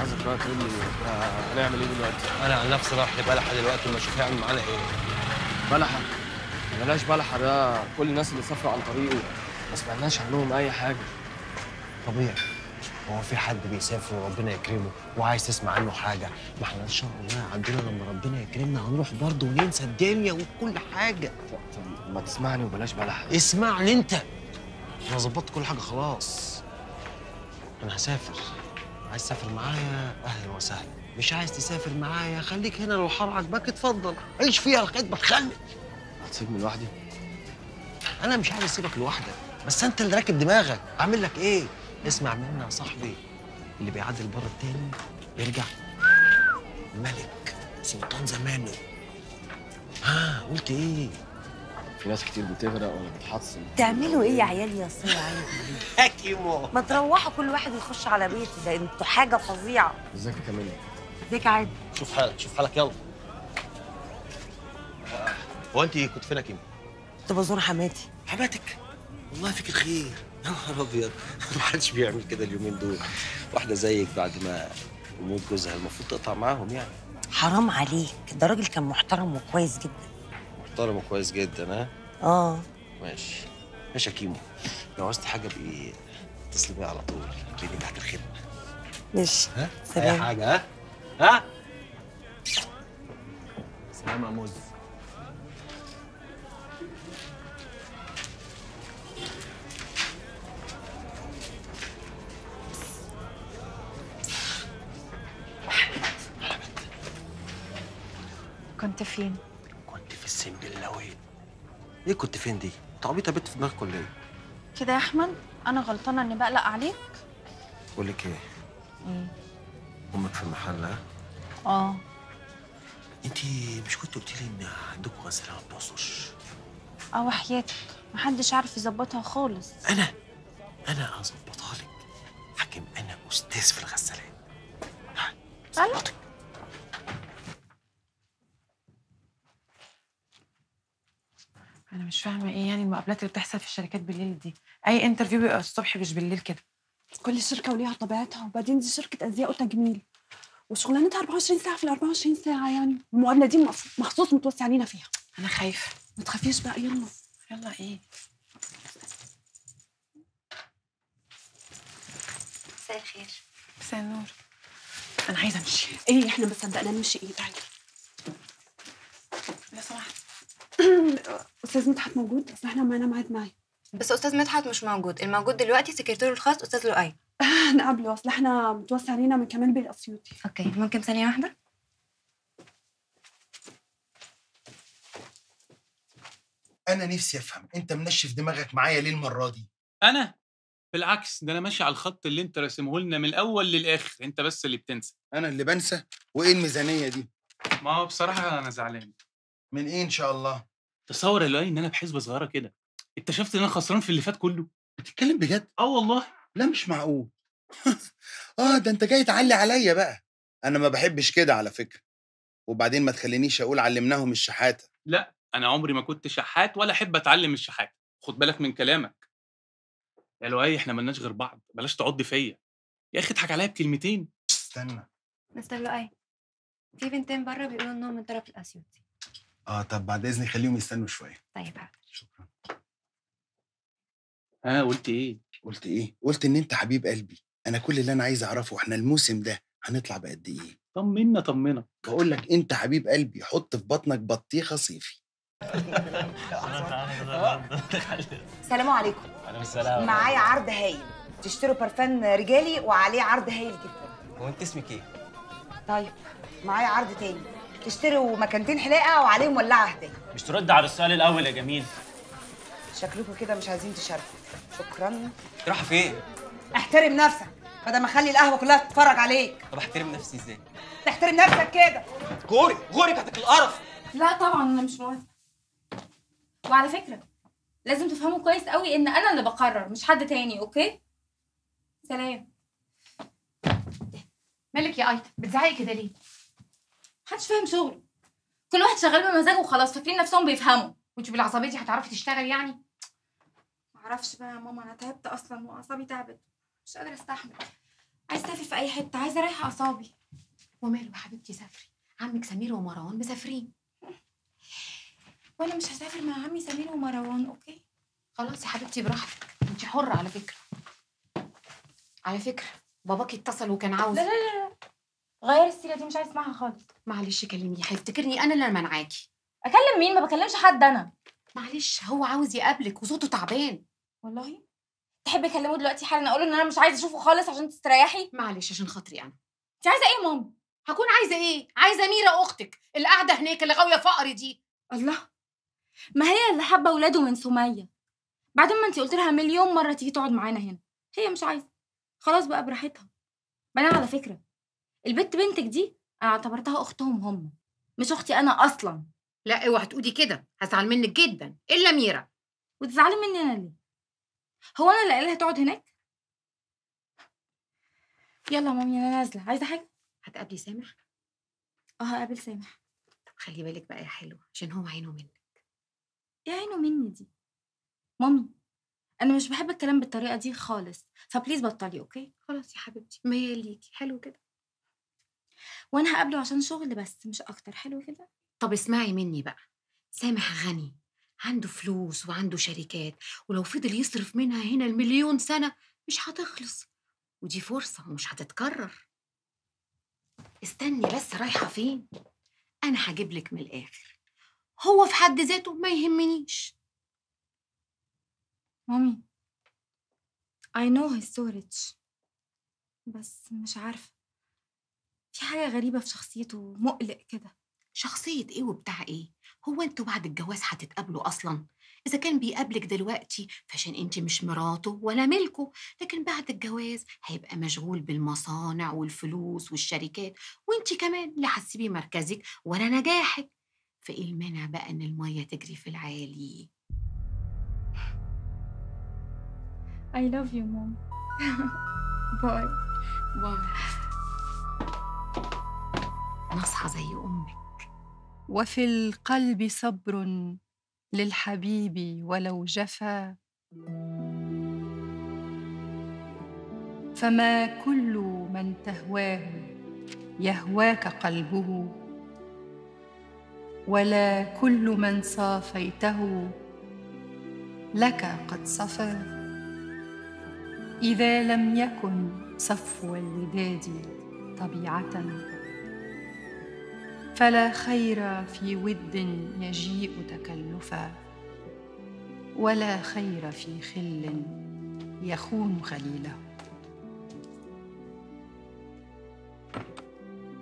عايزك بقى تقول لي هنعمل ايه دلوقتي؟ انا عن نفسي رايح لبلحه دلوقتي ما اشوف هيعمل معانا ايه. بلحه؟ بلاش بلحه، ده كل الناس اللي سافروا عن طريقه ما سمعناش عنهم اي حاجه. طبيعي، هو في حد بيسافر وربنا يكرمه وعايز تسمع عنه حاجه؟ ما احنا ان شاء الله عندنا لما ربنا يكرمنا هنروح برضه وننسى الدنيا وكل حاجه. طب ما تسمعني وبلاش بلحه. اسمعني انت، انا ظبطت كل حاجه خلاص. انا هسافر، عايز تسافر معايا اهلا وسهلا، مش عايز تسافر معايا خليك هنا، لو الحر عجبك اتفضل عيش فيها لغايه ما تخلف. هتسيبني لوحدي؟ انا مش عايز اسيبك لوحدك، بس انت اللي راكب دماغك، اعمل لك ايه؟ اسمع مني يا صاحبي، اللي بيعدي البر التاني بيرجع ملك سلطان زمانه. ها قلت ايه؟ في ناس كتير بتغرق ولا بتحصن. تعملوا ايه يا عيال يا صياعي؟ حكيمو ما تروحوا كل واحد يخش على بيته، ده انتوا حاجه فظيعه. ازيك يا كاميلا؟ ازيك يا عادل؟ شوف حالك شوف حالك يلا. هو انت كنت فينك يا كيمو؟ كنت بزور حماتي. حماتك؟ والله فيك الخير. يا نهار ابيض، ما حدش بيعمل كده اليومين دول. واحده زيك بعد ما موت جوزها المفروض تقطع معاهم يعني. حرام عليك، ده راجل كان محترم وكويس جدا. محترم كويس جدا. ها؟ اه ماشي ماشي يا كيمو، لو عاوزت حاجه بقى اتصل بيا على طول، هتلاقيني تحت الخدمه. ماشي ها؟ سلام. اي حاجه ها؟ ها؟ سلام يا موز. كنت فين؟ سنبلاوي. ايه كنت فين دي؟ تعبيطه بنت في دماغك ولا ايه؟ كده يا احمد انا غلطانه اني بقلق عليك؟ بقول لك ايه؟ ايه؟ امك في المحل ها؟ اه. انت مش كنت قلت لي ان عندكم غساله ما بتوصلش؟ اه وحياتك محدش عارف يظبطها خالص. انا هظبطها لك. حكيم انا استاذ في الغسالات. هظبطك. أنا مش فاهمة إيه يعني المقابلات اللي بتحصل في الشركات بالليل دي؟ أي انترفيو بيبقى الصبح مش بالليل كده. كل شركة وليها طبيعتها، وبعدين دي شركة أزياء وتجميل وشغلانتها 24 ساعة في ال 24 ساعة يعني، والمقابلة دي مخصوص متوسع علينا فيها. أنا خايفة. ما تخافيش بقى يلا. يلا إيه؟ مساء الخير. مساء النور. أنا عايزة أمشي. إيه إحنا ما صدقنا نمشي. إيه تعالي. لو سمحت. استاذ مدحت موجود؟ اصل احنا معانا ميعاد معاه. بس استاذ مدحت مش موجود، الموجود دلوقتي سكرتيره الخاص استاذ لؤي. نقابله، اصل احنا متوسع علينا من كمال بيه الاسيوطي. اوكي ممكن ثانيه واحده؟ انا نفسي افهم انت منشف دماغك معايا ليه المره دي؟ انا بالعكس، ده انا ماشي على الخط اللي انت راسمه لنا من الاول للاخر، انت بس اللي بتنسى. انا اللي بنسى؟ وايه الميزانيه دي؟ ما هو بصراحه انا زعلان. من ايه ان شاء الله؟ تصور يا لؤي ان انا بحسبه صغيره كده اكتشفت ان انا خسران في اللي فات كله. بتتكلم بجد؟ اه والله. لا مش معقول. اه ده انت جاي تعلي عليا بقى. انا ما بحبش كده على فكره، وبعدين ما تخلينيش اقول علمناهم الشحاته. لا انا عمري ما كنت شحات ولا احب اتعلم الشحاته، خد بالك من كلامك يا لؤي. احنا ملناش غير بعض، بلاش تعض فيا يا اخي، اضحك عليا بكلمتين. استنى مستر لؤي، في بنتين بره بيقولوا انهم من طرف الاسيوطي. اه طب بعد اذنك خليهم يستنوا شويه. طيب عادل. شكرا. ها قلت ايه؟ قلت ايه؟ قلت ان انت حبيب قلبي. انا كل اللي انا عايز اعرفه احنا الموسم ده هنطلع بقد ايه؟ طمنا طمنا. بقول لك انت حبيب قلبي، حط في بطنك بطيخه صيفي. السلام عليكم. وعليكم السلام. معايا عرض هايل، تشتروا برفان رجالي وعليه عرض هايل جدا. هو انت اسمك ايه؟ طيب معايا عرض تاني، تشتروا مكانتين حلاقه وعليهم ولعه هديه. مش ترد على السؤال الاول يا جميل؟ شكلكم كده مش عايزين تشاركوا. شكرا. رايحه فين؟ احترم نفسك بدل ما اخلي القهوه كلها تتفرج عليك. طب احترم نفسي ازاي؟ تحترم نفسك كده. غوري غوري بتاعتك القرف. لا طبعا انا مش موافقه، وعلى فكره لازم تفهموا كويس قوي ان انا اللي بقرر مش حد تاني. اوكي سلام. مالك يا ايتا بتزعقي كده ليه؟ محدش فاهم شغله، كل واحد شغال بمزاجه وخلاص، فاكرين نفسهم بيفهموا. وانت بالعصبيه دي هتعرفي تشتغل يعني؟ معرفش بقى يا ماما، انا تعبت اصلا واعصابي تعبت، مش قادره استحمل. عايز اسافر في اي حته، عايزه اريح اعصابي. وماله حبيبتي سافري، عمك سمير ومروان مسافرين. وانا مش هسافر مع عمي سمير ومروان. اوكي خلاص يا حبيبتي براحتك، انت حره. على فكره باباكي اتصل وكان عاوز. لا لا لا غير السيره دي، مش عايز اسمعها خالص. معلش كلميه، هيفتكرني انا اللي منعاكي. اكلم مين؟ ما بكلمش حد انا. معلش هو عاوز يقابلك وصوته تعبان. والله تحبي اكلمه دلوقتي حالا اقول له ان انا مش عايزه اشوفه خالص عشان تستريحي؟ معلش عشان خاطري انا. انت عايزه ايه يا ماما؟ هكون عايزه ايه؟ عايزه ميرا اختك اللي قاعده هناك اللي غاويه فقري دي. الله، ما هي اللي حابه ولاده من سميه. بعد ما انت قلت لها مليون مره تيجي تقعد معانا هنا، هي مش عايزه. خلاص بقى براحتها. بنات على فكره البت بنتك دي انا اعتبرتها اختهم هم، مش اختي انا اصلا. لا اوعي تقولي كده، هزعل منك جدا. الا ميرا. وتزعلي مني انا ليه؟ هو انا اللي قايله لها تقعد هناك؟ يلا يا مامي انا نازله. عايزه حاجه؟ هتقابلي سامح؟ اه هقابل سامح. طب خلي بالك بقى يا حلوه عشان هو عينه منك. ايه عينه مني دي؟ مامي انا مش بحب الكلام بالطريقه دي خالص، فبليز بطلي. اوكي خلاص يا حبيبتي، ما هي ليكي. حلو كده. وانا هقابله عشان شغل بس مش اكتر. حلو كده. طب اسمعي مني بقى، سامح غني، عنده فلوس وعنده شركات، ولو فضل يصرف منها هنا المليون سنه مش هتخلص، ودي فرصه ومش هتتكرر. استني بس، رايحه فين؟ انا هجيب لك من الاخر. هو في حد ذاته ما يهمنيش. مامي I know he's so rich، بس مش عارفه في حاجه غريبه في شخصيته، مقلق كده. شخصيه ايه وبتاع ايه؟ هو انتوا بعد الجواز هتتقابلوا اصلا؟ اذا كان بيقابلك دلوقتي فعشان انت مش مراته ولا ملكه، لكن بعد الجواز هيبقى مشغول بالمصانع والفلوس والشركات، وانت كمان لا هتسيبي مركزك ولا نجاحك. فايه المانع بقى ان الميه تجري في العالي؟ I love you mom. باي باي. نصحى زي امك. وفي القلب صبر للحبيب ولو جفا، فما كل من تهواه يهواك قلبه، ولا كل من صافيته لك قد صفا، إذا لم يكن صفو الوداد طبيعة، فلا خير في ود يجيء تكلفا، ولا خير في خل يخون خليله.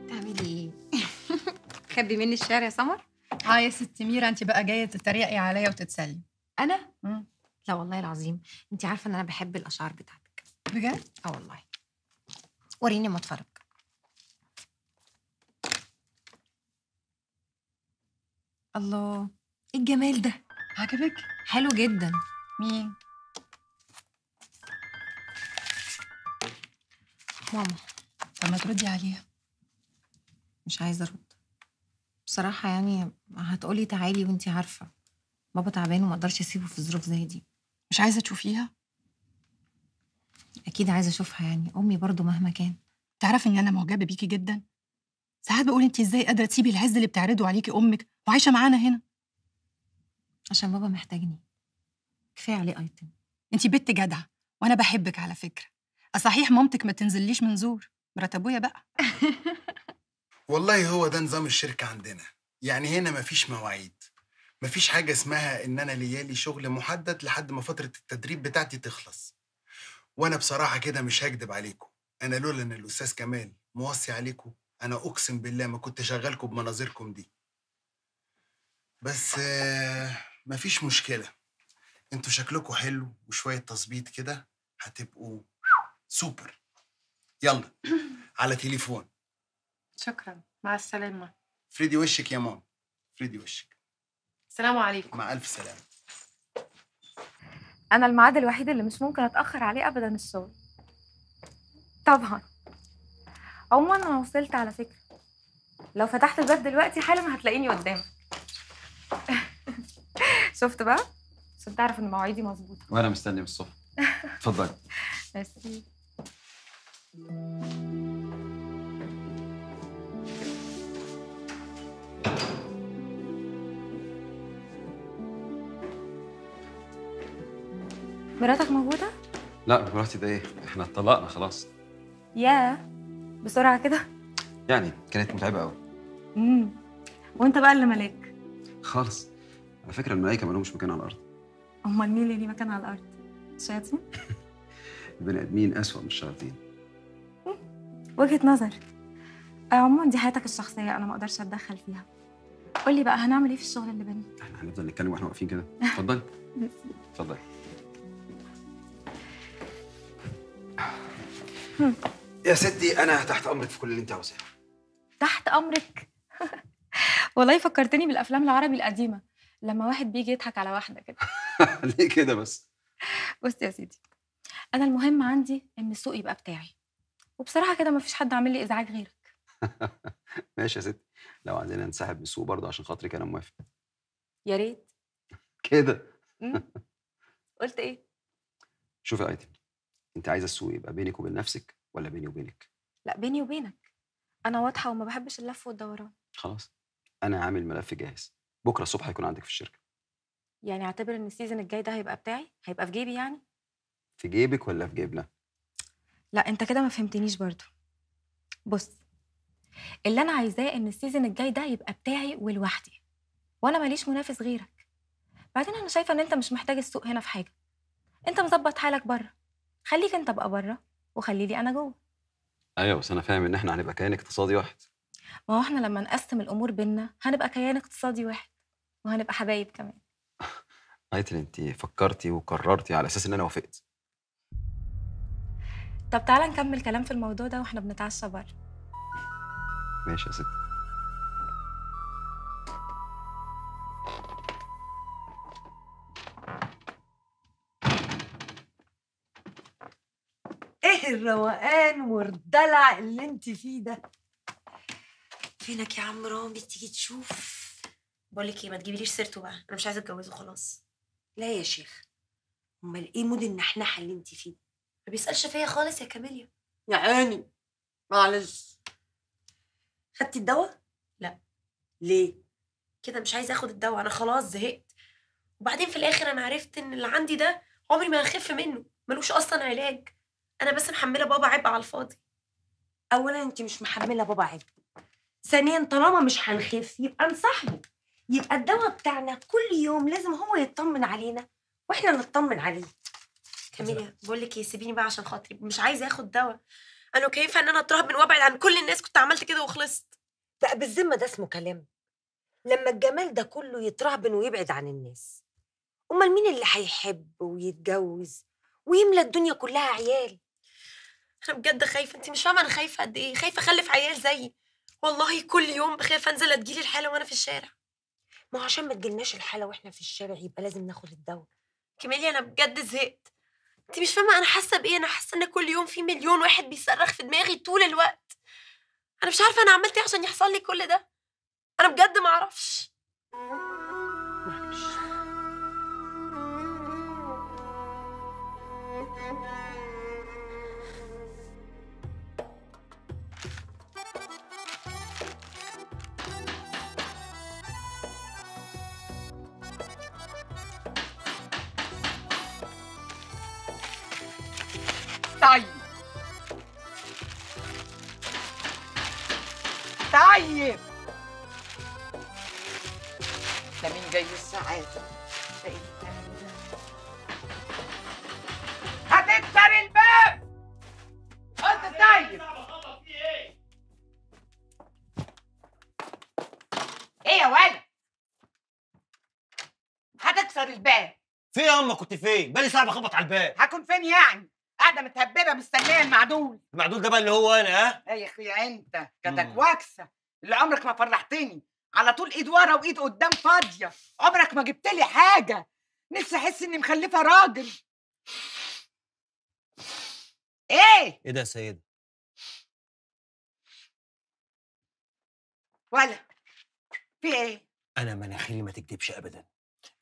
تعملي ايه؟ تخبي مني الشعر يا سمر؟ اه يا ست ميرا، انت بقى جايه تتريقي عليا وتتسلي؟ انا؟ لا والله العظيم، انت عارفه ان انا بحب الاشعار بتاعتك. بجد؟ اه والله. وريني ما اتفرج. الله ايه الجمال ده؟ عجبك؟ حلو جدا. مين؟ ماما. طب ما تردي عليها. مش عايزه ارد بصراحه، يعني هتقولي تعالي وانتي عارفه بابا تعبان وما اقدرش اسيبه في ظروف زي دي. مش عايزه تشوفيها؟ اكيد عايزه اشوفها، يعني امي برضو مهما كان. تعرفي ان انا معجبه بيكي جدا. ساعات بقول انت ازاي قادره تسيبي العز اللي بتعرضه عليكي امك وعايشه معانا هنا؟ عشان بابا محتاجني. كفايه عليه ايتم. انت بنت جدعه وانا بحبك على فكره. صحيح مامتك ما تنزليش من زور، مرات ابويا بقى. والله هو ده نظام الشركه عندنا، يعني هنا مفيش مواعيد، مفيش حاجه اسمها ان انا ليالي شغل محدد لحد ما فتره التدريب بتاعتي تخلص. وانا بصراحه كده مش هكدب عليكم، انا لولا ان الاستاذ كمال موصي عليكم انا اقسم بالله ما كنت شغالكم بمناظركم دي. بس مفيش مشكله، انتوا شكلكم حلو وشويه تظبيط كده هتبقوا سوبر. يلا على تليفون. شكرا مع السلامه. فريدي وشك يا ماما، فريدي وشك. السلام عليكم. مع الف سلامه. انا الميعاد الوحيد اللي مش ممكن اتاخر عليه ابدا الشغل طبعا. عموما انا وصلت على فكره، لو فتحت الباب دلوقتي حالا هتلاقيني قدامك. شفت بقى؟ عشان تعرف ان مواعيدي مظبوطه. وانا مستني بالصبح. اتفضلي. ميرسي. مراتك موجودة؟ لا مراتي ده ايه؟ احنا اتطلقنا خلاص. ياه بسرعة كده؟ يعني كانت متعبة قوي. وانت بقى اللي ملاك؟ خالص. على فكرة الملايكة ما لهمش مكان على الأرض. أمال مين اللي ليه مكان على الأرض؟ الشياطين؟ البني آدمين أسوأ من الشياطين. وجهة نظر. عموما دي حياتك الشخصية، أنا ما أقدرش أتدخل فيها. قول لي بقى هنعمل إيه في الشغل اللي بينا؟ إحنا هنفضل نتكلم وإحنا واقفين كده. اتفضلي. اتفضلي. يا ستي أنا تحت أمرك في كل اللي أنت عاوزاه. تحت أمرك؟ والله فكرتني بالأفلام العربي القديمة، لما واحد بيجي يضحك على واحدة كده. ليه كده بس؟ بص يا سيدي، أنا المهم عندي إن السوق يبقى بتاعي، وبصراحة كده مفيش حد عامل لي إزعاج غيرك. ماشي يا ستي، لو عايزين ننسحب من السوق برضه عشان خاطرك أنا موافق. يا ريت. كده. قلت إيه؟ شوفي يا أيتم، أنت عايزة السوق يبقى بينك وبين نفسك ولا بيني وبينك؟ لا بيني وبينك، أنا واضحة وما بحبش اللف والدوران. خلاص، أنا عامل ملف جاهز، بكره الصبح هيكون عندك في الشركه. يعني اعتبر ان السيزون الجاي ده هيبقى بتاعي، هيبقى في جيبي. يعني في جيبك ولا في جيبنا؟ لا انت كده ما فهمتنيش برضو. بص، اللي انا عايزاه ان السيزون الجاي ده يبقى بتاعي ولوحدي، وانا ماليش منافس غيرك. بعدين انا شايفه ان انت مش محتاج السوق هنا في حاجه، انت مظبط حالك بره، خليك انت بقى بره وخليلي انا جوه. ايوه بس انا فاهم ان احنا هنبقى كيان اقتصادي واحد. ما هو احنا لما نقسم الامور بينا هنبقى كيان اقتصادي واحد، وهنبقى حبايب كمان. ايتن انت فكرتي وقررتي على اساس ان انا وافقت. طب تعالى نكمل كلام في الموضوع ده واحنا بنتعشى بره. ماشي يا ستي. ايه الروقان والدلع اللي انت فيه ده؟ فينك يا عم رامي تيجي تشوف؟ بقولك ايه، ما تجيبيليش سيرته بقى، انا مش عايزه اتجوزه خلاص. لا يا شيخ، امال ايه مود النحنحه اللي انت فيه؟ ما بيسالش فيا خالص يا كاميليا. يا عيني معلش. خدتي الدواء؟ لا. ليه كده؟ مش عايزه اخد الدواء، انا خلاص زهقت. وبعدين في الاخر انا عرفت ان اللي عندي ده عمري ما هخف منه، ملوش اصلا علاج. انا بس محمله بابا عبء على الفاضي. اولا انت مش محمله بابا عبء، ثانيا طالما مش هنخف يبقى انصحني، يبقى الدواء بتاعنا كل يوم لازم هو يطمن علينا واحنا نطمن عليه. كاميليا بقول لك ايه، سيبيني بقى عشان خاطري، مش عايزه اخد دواء. انا كيفه ان انا اترهب من وابعد عن كل الناس، كنت عملت كده وخلصت. لا بالذمه ده اسمه كلام؟ لما الجمال ده كله يترهبن ويبعد عن الناس، امال مين اللي هيحب ويتجوز ويملى الدنيا كلها عيال؟ انا بجد خايفه، انت مش فاهمه انا خايفه قد ايه. خايفه اخلف عيال زيي والله، كل يوم بخاف انزل اتجيلي الحاله وانا في الشارع. ما هو عشان ما تجيلناش الحاله واحنا في الشارع يبقى لازم ناخد الدواء. كاميليا انا بجد زهقت، انت مش فاهمه انا حاسه بايه. انا حاسه ان كل يوم في مليون واحد بيصرخ في دماغي طول الوقت. انا مش عارفه انا عملت ايه عشان يحصل لي كل ده، انا بجد ما اعرفش. طيب ده مين جاي السعاده؟ هتكسر الباب انت. طيب ايه يا ولد؟ هتكسر الباب؟ في يا اما كنت فين؟ بالي صعب اخبط على الباب. هكون فين يعني؟ قاعده متهببه مستنيه المعدول. المعدول ده بقى اللي هو انا. ها يا اخي انت كتك واكسه، اللي عمرك ما فرحتني، على طول ايد ورا وايد قدام فاضيه، عمرك ما جبت لي حاجه. نفسي احس اني مخلفه راجل. ايه؟ ايه ده يا سيده؟ ولا في ايه؟ انا مناخيري ما تكدبش ابدا،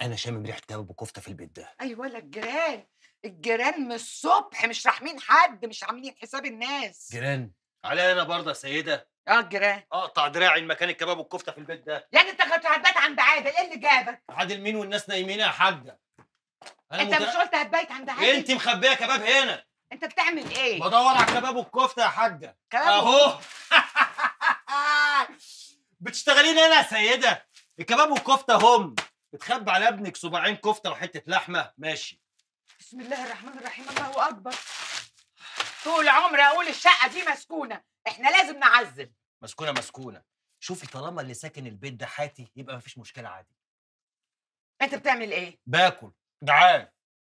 انا شامم ريحه كباب وكفته في البيت ده. ايوه ولا الجيران، الجيران من الصبح مش راحمين حد، مش عاملين حساب الناس. جيران علي انا برضه يا سيده. اه الجيران اقطع دراعي لمكان الكباب والكفته في البيت ده. يعني انت كنت هتبات عند عادل؟ ايه اللي جابك؟ عادل مين والناس نايمين يا حاجه؟ انت مش قلت هتبيت عند حد؟ انت مخبيه كباب هنا. انت بتعمل ايه؟ بدور على الكباب والكفته يا حاجه. اهو. بتشتغلين هنا يا سيده؟ الكباب والكفته هم بتخبي على ابنك صباعين كفته وحته لحمه. ماشي. بسم الله الرحمن الرحيم. الله اكبر. طول عمري اقول الشقه دي مسكونه، احنا لازم نعزل. مسكونه مسكونه، شوفي طالما اللي ساكن البيت ده حاتي يبقى مفيش مشكله عادي. انت بتعمل ايه؟ باكل. جعان.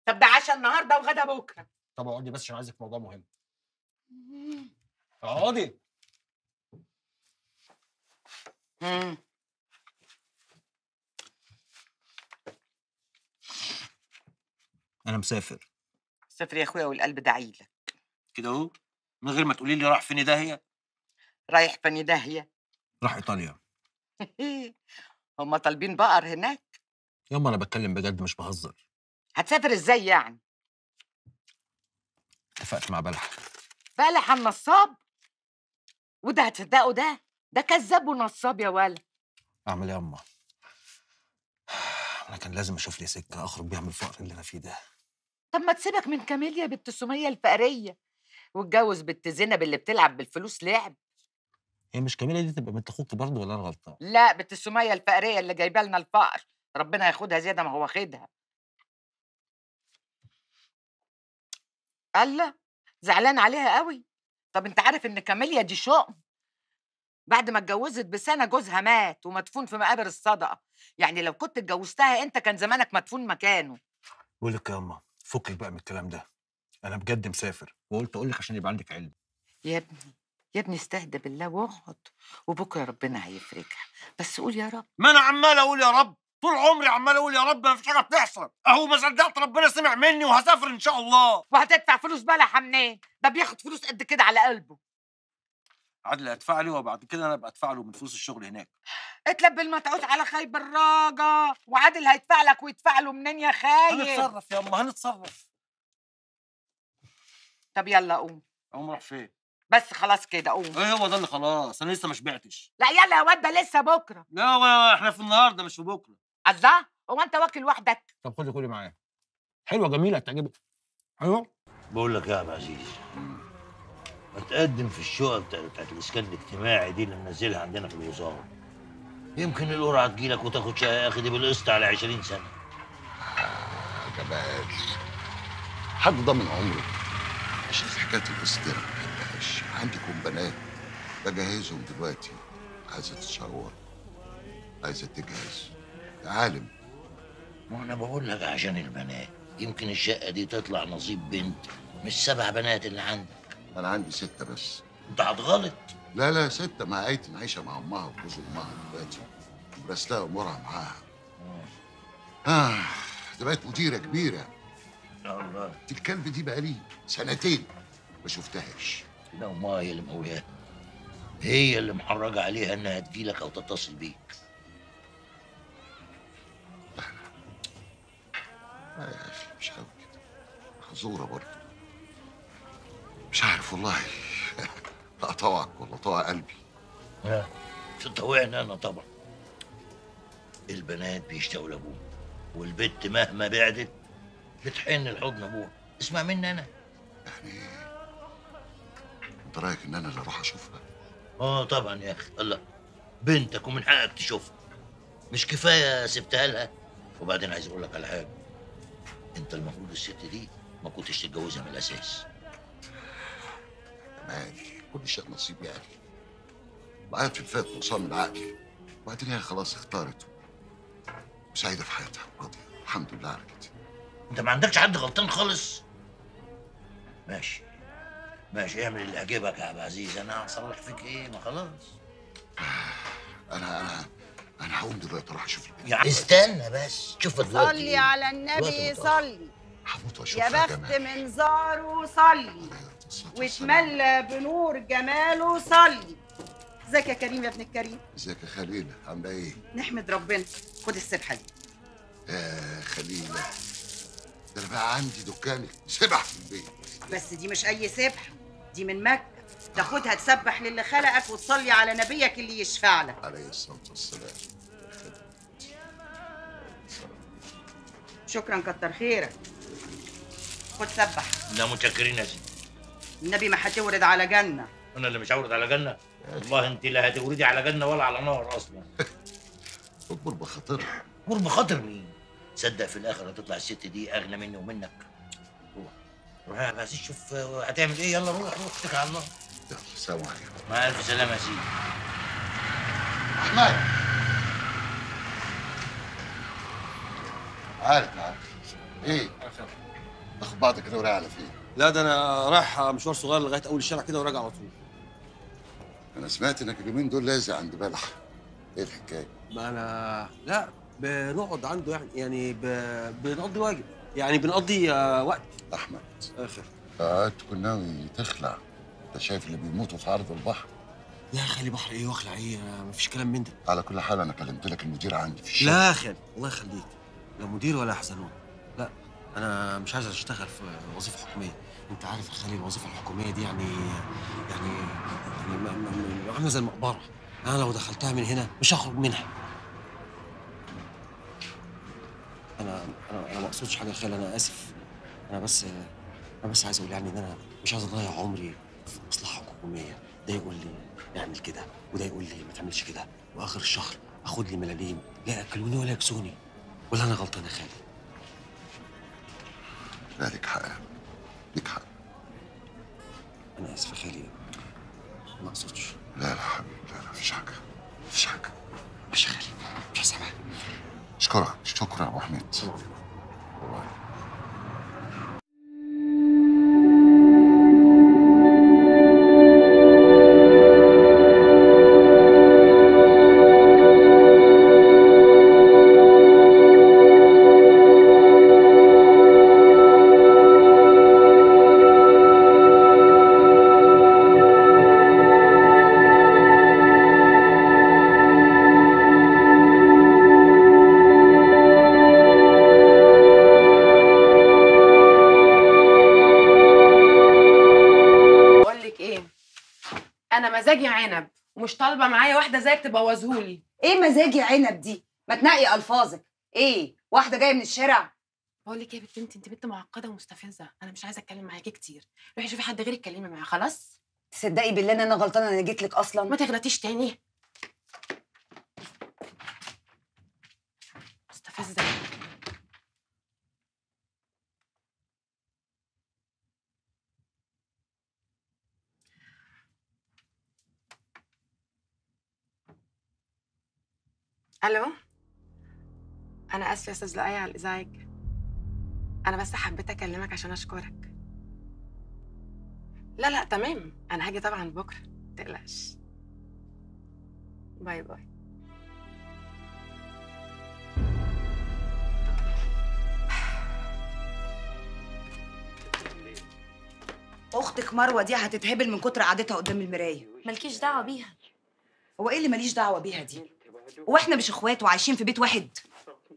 طب ده عشاء النهارده وغدا بكره. طب اقعدي بس عشان عايزك في موضوع مهم. اقعدي. انا مسافر. مسافر يا اخويا والقلب داعي لك. كده اهو من غير ما تقولي لي رايح فين داهيه. رايح فين داهيه؟ راح ايطاليا. هم طالبين بقر هناك؟ يما انا بتكلم بجد مش بهزر. هتسافر ازاي يعني؟ اتفقت مع بلح. بلح النصاب؟ وده هتصدقه؟ ده كذاب ونصاب يا ولد. اعمل ايه يما؟ انا كان لازم اشوف لي سكه اخرج بيها من الفقر اللي انا فيه ده. طب ما تسيبك من كاميليا بنت سميه الفقريه واتجوز بنت زينب اللي بتلعب بالفلوس لعب. هي مش كاميليا دي تبقى بنت اخوك برضه ولا انا غلطان؟ لا، بنت سميه الفقريه اللي جايبه لنا الفقر. ربنا ياخدها زياده ما هو واخدها. الله، زعلان عليها قوي. طب انت عارف ان كاميليا دي شؤم؟ بعد ما اتجوزت بسنه جوزها مات ومدفون في مقابر الصدقه، يعني لو كنت اتجوزتها انت كان زمانك مدفون مكانه. بقول لك يا اما فكك بقى من الكلام ده، انا بجد مسافر وقلت اقول لك عشان يبقى عندك علم. يا ابني يا ابني استهدى بالله واقعد، وبكره ربنا هيفرجها. بس قول يا رب. ما انا عمال اقول يا رب طول عمري، عمال اقول يا رب ما فيش حاجه بتحصل. اهو ما صدقت ربنا سمع مني وهسافر ان شاء الله. وهتدفع فلوس بلح منين؟ ده بياخد فلوس قد كده على قلبه. عادل هيدفع لي وبعد كده انا ابقى ادفع له من فلوس الشغل هناك. اتلب المتعوس على خيب الراجه، وعادل هيدفع لك ويدفع له منين يا خايب؟ هنتصرف يا اما هنتصرف. طب يلا قوم. قوم اروح فين؟ بس خلاص كده قوم. ايه هو ده اللي خلاص؟ انا لسه ما شبعتش. لا يلا يا واد، ده لسه بكره. لا احنا في النهارده مش في بكره. الله، هو انت واكل وحدك؟ طب خدي معايا. حلوه جميله هتعجبك. ايوه. بقول لك يا عبد العزيز، ما تقدم في الشقه بتاعت الاسكان الاجتماعي دي اللي منزلها عندنا في الوزاره. يمكن القرعه تجيلك وتاخد شقه اخدي بالقسط على 20 سنه. جبال حد ضامن عمري؟ عشان في حكايه القسط دي انا ما بحبهاش. عندي كومبانات بجهزهم دلوقتي، عايزه تتشاور، عايزه تجهز. عالم. ما انا بقول لك عشان البنات، يمكن الشقه دي تطلع نصيب بنت مش 7 بنات اللي عندك. انا عندي 6 بس. انت هتغلط. لا 6 مع ايتم عايشه مع امها وجوز امها دلوقتي، بس لا امورها معاها. ده بقت مديره كبيره. يا الله. الكلب دي بقالي 2 سنين ما شفتهاش. لا امها هي اللي مقوياها، هي اللي محرجه عليها انها تجيلك او تتصل بيك. لا يا اخي مش قوي كده، حزوره برضه. مش عارف والله. اطوعك ولا اطوع قلبي؟ لا مش هتطوعني انا طبعا. البنات بيشتاقوا لابوهم، والبت مهما بعدت بتحن لحضن ابوها. اسمع مني انا. يعني انت رايك ان انا اللي اروح اشوفها؟ طبعا يا اخي. الله، بنتك ومن حقك تشوفها. مش كفايه سبتها لها؟ وبعدين عايز اقول لك على حاجه، انت المفروض الست دي ما كنتش تتجوزها من الاساس. مالي كل شيء نصيب يعني. العيال في الفات نقصان من عقلي، وبعدين هي خلاص اختارت وسعيده في حياتها وراضيه، الحمد لله على كده. انت ما عندكش حد غلطان خالص. ماشي ماشي، اعمل اللي يعجبك يا عبد العزيز، انا هصلح فيك ايه؟ ما خلاص. انا هقوم دلوقتي اروح اشوف البنت. يعني استنى بس، شوف دلوقتي. صلي على النبي، صلي. هموت واشوفها. يا بخت منظاره، صلي واتملى بنور جماله، صلي. ازيك يا كريم يا ابن الكريم؟ ازيك يا خليله، عامله ايه؟ نحمد ربنا. خد السبحه دي. يا خليله، ده انا بقى عندي دكانك سبح في البيت. بس دي مش اي سبحه، دي من مكه. تاخدها تسبح للي خلقك وتصلي على نبيك اللي يشفع لك عليه الصلاه والسلام. شكرا كتر خيرك. خد سبح. لا متشكرين يا سيدي. النبي ما هتورد على جنه. انا اللي مش هورد على جنه؟ والله انت لا هتوردي على جنه ولا على نار اصلا. اكبر بخاطر. اكبر بخاطر مين؟ تصدق في الاخر هتطلع الست دي اغنى مني ومنك. روح روح بس شوف هتعمل ايه. يلا روح روح اتكل على الله. يلا سلام عليكم. مع الف سلامه يا سيدي. احمد عارف عارف ايه؟ تاخد بعضك كده ورايح على فين؟ لا ده انا رايح مشوار صغير لغايه اول الشارع كده وراجع على طول. انا سمعت انك اليومين دول لازق عند بلح، ايه الحكايه؟ ما انا لا بنقعد عنده يعني بنقضي واجب، يعني بنقضي وقت. احمد اخر فقعدت تكون ناوي تخلع، انت شايف اللي بيموتوا في عرض البحر؟ لا يا خالي بحر ايه واخلع ايه؟ مفيش كلام من ده. على كل حال انا كلمت لك المدير عندي في الشارع. لا يا خالي الله يخليك. لا مدير ولا حزنون، لا انا مش عايز اشتغل في وظيفه حكوميه. انت عارف يا خالي الوظيفه الحكوميه دي يعني عامله زي المقبره، انا لو دخلتها من هنا مش هخرج منها. انا ما اقصدش حاجه يا خالي، انا اسف. انا بس عايز اقول يعني ان انا مش عايز اضيع عمري في مصلحه حكوميه، ده يقول لي اعمل كده وده يقول لي ما تعملش كده، واخر الشهر اخد لي ملاليم لا ياكلوني ولا يكسوني. ولا أنا غلطان يا خالي؟ لا ليك حق، ليك حق. أنا آسف يا خالي، ما أقصدش. لا لا حبيبي، لا مفيش حاجة، مفيش حاجة. ماشي يا خالي، مش عايز حاجة. أشكرك، شكرا يا أبو حميد. السلام عليكم. والله. مزاجي عنب ومش طالبه معايا واحده زيك تبوظهولي. ايه مزاجي عنب دي؟ ما تنقي الفاظك. ايه واحده جايه من الشارع؟ بقول لك ايه يا بنت بنتي، انت بنت معقده ومستفزه، انا مش عايزه اتكلم معاكي كتير، روحي شوفي حد غيرك اتكلمي معاه. خلاص تصدقي بالله ان انا غلطانه انا جيت لك اصلا. ما تغلطيش تاني مستفزه. الو، انا اسفه يا استاذ لؤي على الازعاج، انا بس حبيت اكلمك عشان اشكرك. لا لا تمام، انا هاجي طبعا بكره متقلقش. باي باي. اختك مروه دي هتتهبل من كتر قعدتها قدام المرايه. مالكيش دعوه بيها. هو ايه اللي ماليش دعوه بيها دي؟ هو احنا مش اخوات وعايشين في بيت واحد؟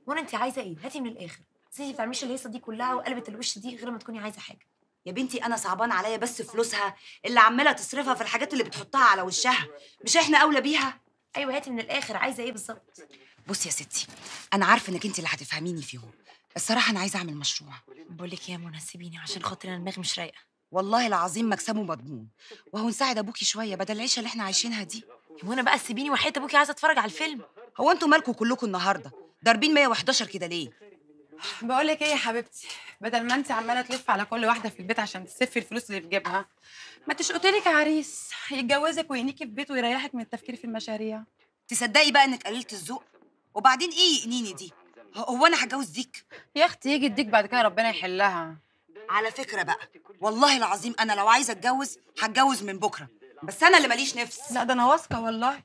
وانا انت عايزه ايه؟ هاتي من الاخر. سيدي ما بتعمليش الهيصه دي كلها وقلبت الوش دي غير ما تكوني عايزه حاجه. يا بنتي انا صعبان عليا بس فلوسها اللي عماله تصرفها في الحاجات اللي بتحطها على وشها، مش احنا اولى بيها؟ ايوه هاتي من الاخر، عايزه ايه بالظبط؟ بصي يا ستي، انا عارفه انك انت اللي هتفهميني فيهم. الصراحه انا عايزه اعمل مشروع. بقول لك يا منى سيبيني عشان خاطر انا دماغي مش رايقه. والله العظيم مكسبه مضمون، وهو نساعد ابوكي شويه بدل العيشه اللي احنا عايشينها دي. وانا بقى سيبيني وحياة ابوكي عايزه اتفرج على الفيلم. هو انتوا مالكوا كلكم النهارده ضاربين 111 كده ليه؟ بقول لك ايه يا حبيبتي، بدل ما انت عماله تلف على كل واحده في البيت عشان تسفي الفلوس اللي في جيبها، ما تشقطي لك عريس يتجوزك وينيكي في بيته ويريحك من التفكير في المشاريع. تصدقي بقى انك قللت الذوق؟ وبعدين ايه يقنيني دي؟ هو انا هتجوز ديك؟ يا اختي يجي الديك بعد كده ربنا يحلها. على فكره بقى والله العظيم انا لو عايزه اتجوز هتجوز من بكره، بس انا اللي ماليش نفس. لا ده انا واثقه والله.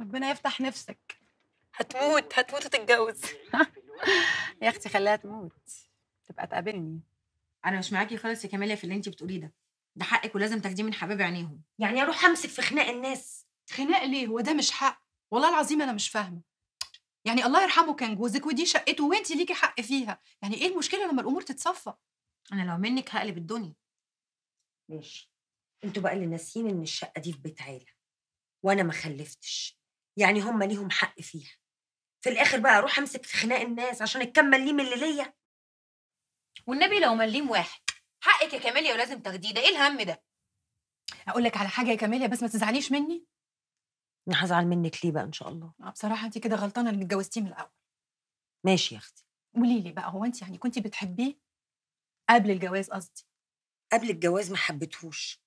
ربنا يفتح نفسك. هتموت هتموت وتتجوز. يا اختي خليها تموت تبقى تقابلني. انا مش معاكي خالص يا كماليا في اللي انت بتقوليه ده، ده حقك ولازم تاخديه من حبايب عينيهم. يعني اروح امسك في خناق الناس؟ خناق ليه؟ هو ده مش حق؟ والله العظيم انا مش فاهمه. يعني الله يرحمه كان جوزك ودي شقته وانت ليكي حق فيها، يعني ايه المشكله لما الامور تتصفى؟ انا لو منك هقلب الدنيا. ماشي، انتوا بقى اللي ناسيين ان الشقه دي في بيت عيله وانا ما خلفتش، يعني هم ليهم حق فيها. في الاخر بقى اروح امسك في خناق الناس عشان اكمل ليم اللي ليا. والنبي لو مليم واحد. حقك يا كاميليا ولازم تاخديه، ده ايه الهم ده؟ اقول لك على حاجه يا كاميليا بس ما تزعليش مني. انا هزعل منك ليه بقى ان شاء الله؟ بصراحه انت كده غلطانه اللي اتجوزتيه من الاول. ماشي يا اختي. قولي لي بقى، هو انت يعني كنت بتحبيه قبل الجواز؟ قصدي قبل الجواز ما حبيتهوش،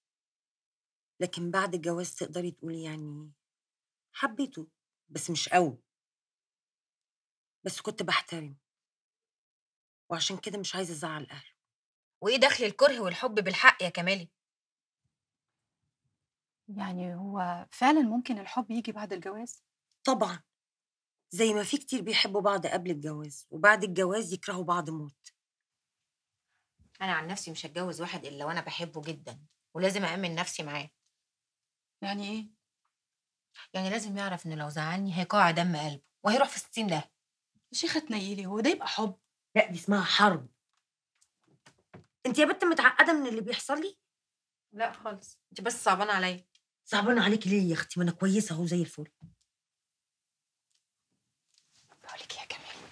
لكن بعد الجواز تقدري تقولي يعني حبيته بس مش قوي، بس كنت بحترمه وعشان كده مش عايزه ازعل اهله. وايه دخل الكره والحب بالحق يا كمالي؟ يعني هو فعلا ممكن الحب يجي بعد الجواز؟ طبعا، زي ما في كتير بيحبوا بعض قبل الجواز وبعد الجواز يكرهوا بعض موت. انا عن نفسي مش هتجوز واحد الا وانا بحبه جدا ولازم أأمن نفسي معاه. يعني ايه؟ يعني لازم يعرف ان لو زعلني هيقع دم قلبه وهيروح في 60 ده. يا شيخه تنيلي، هو ده يبقى حب؟ لا، دي اسمها حرب. انت يا بت متعقده من اللي بيحصل لي؟ لا خالص، انت بس صعبانه عليا. صعبانه عليكي ليه يا اختي؟ ما انا كويسه اهو زي الفل. بقول لك يا كمال،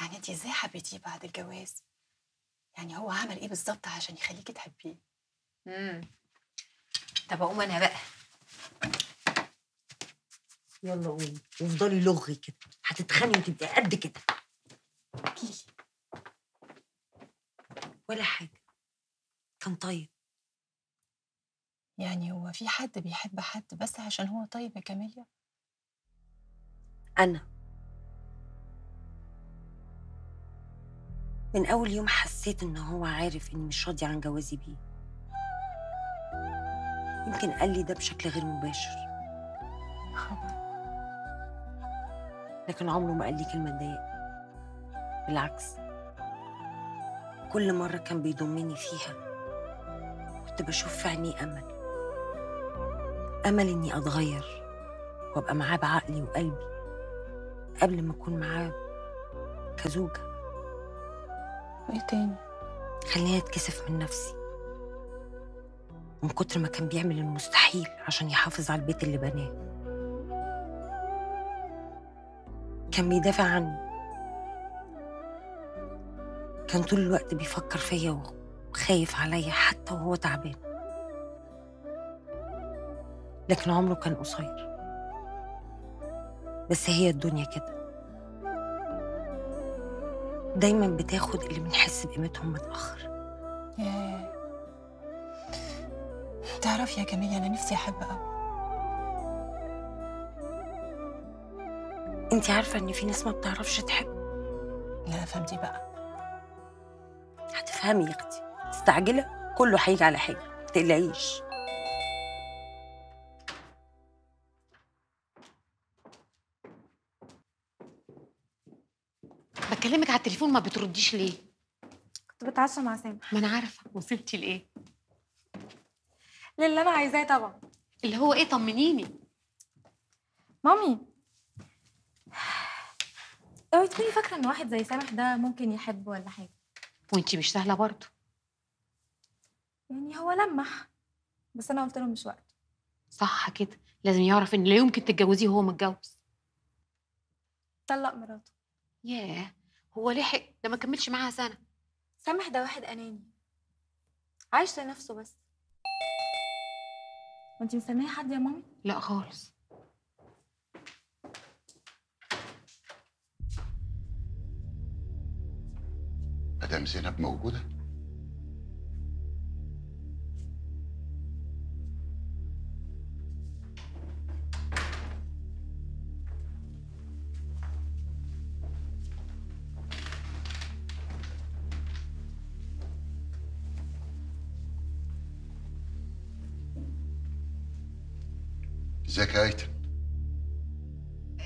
يعني انت ازاي حبيتيه بعد الجواز؟ يعني هو عمل ايه بالظبط عشان يخليكي تحبيه؟ طب اقوم انا بقى. يلا قومي وافضلي لغي كده، هتتخني وتبقي قد كده. احكيلي. ولا حاجه، كان طيب. يعني هو في حد بيحب حد بس عشان هو طيب يا كاميليا؟ انا من أول يوم حسيت إن هو عارف إني مش راضية عن جوازي بيه. يمكن قال لي ده بشكل غير مباشر. لكن عمره ما قال لي كلمة تضايقني. بالعكس، كل مرة كان بيضمني فيها كنت بشوف في عينيه أمل. أمل إني أتغير وأبقى معاه بعقلي وقلبي قبل ما أكون معاه كزوجة. وايه تاني؟ خليني اتكسف من نفسي من كتر ما كان بيعمل المستحيل عشان يحافظ على البيت اللي بناه. كان بيدافع عني، كان طول الوقت بيفكر فيا وخايف عليا حتى وهو تعبان. لكن عمره كان قصير، بس هي الدنيا كده دايما بتاخد اللي بنحس بقيمتهم متأخر. ياه، تعرفي يا كاميليا انا نفسي احب قوي. انت عارفه ان في ناس ما بتعرفش تحب؟ لا فهمتي بقى. هتفهمي يا اختي، مستعجله، كله هيجي على حاجه، ما تقلقيش. بكلمك على التليفون ما بترديش ليه؟ كنت بتعشى مع سامح. ما انا عارفه. وصلتي لايه؟ للي انا عايزاه طبعا. اللي هو ايه؟ طمنيني. مامي اوعي تكوني فاكره ان واحد زي سامح ده ممكن يحب ولا حاجه. وانتي مش سهله برضه. يعني هو لمح، بس انا قلت له مش وقته. صح كده، لازم يعرف ان لا يمكن تتجوزيه وهو متجوز. طلق مراته. ياه، هو لحق ده ما كملش معاها سنه. سامح ده واحد اناني عايش لنفسه بس. وانت مستنيه حد يا مامي؟ لا خالص. مدام زينب موجوده؟ ازيك يا ايتن؟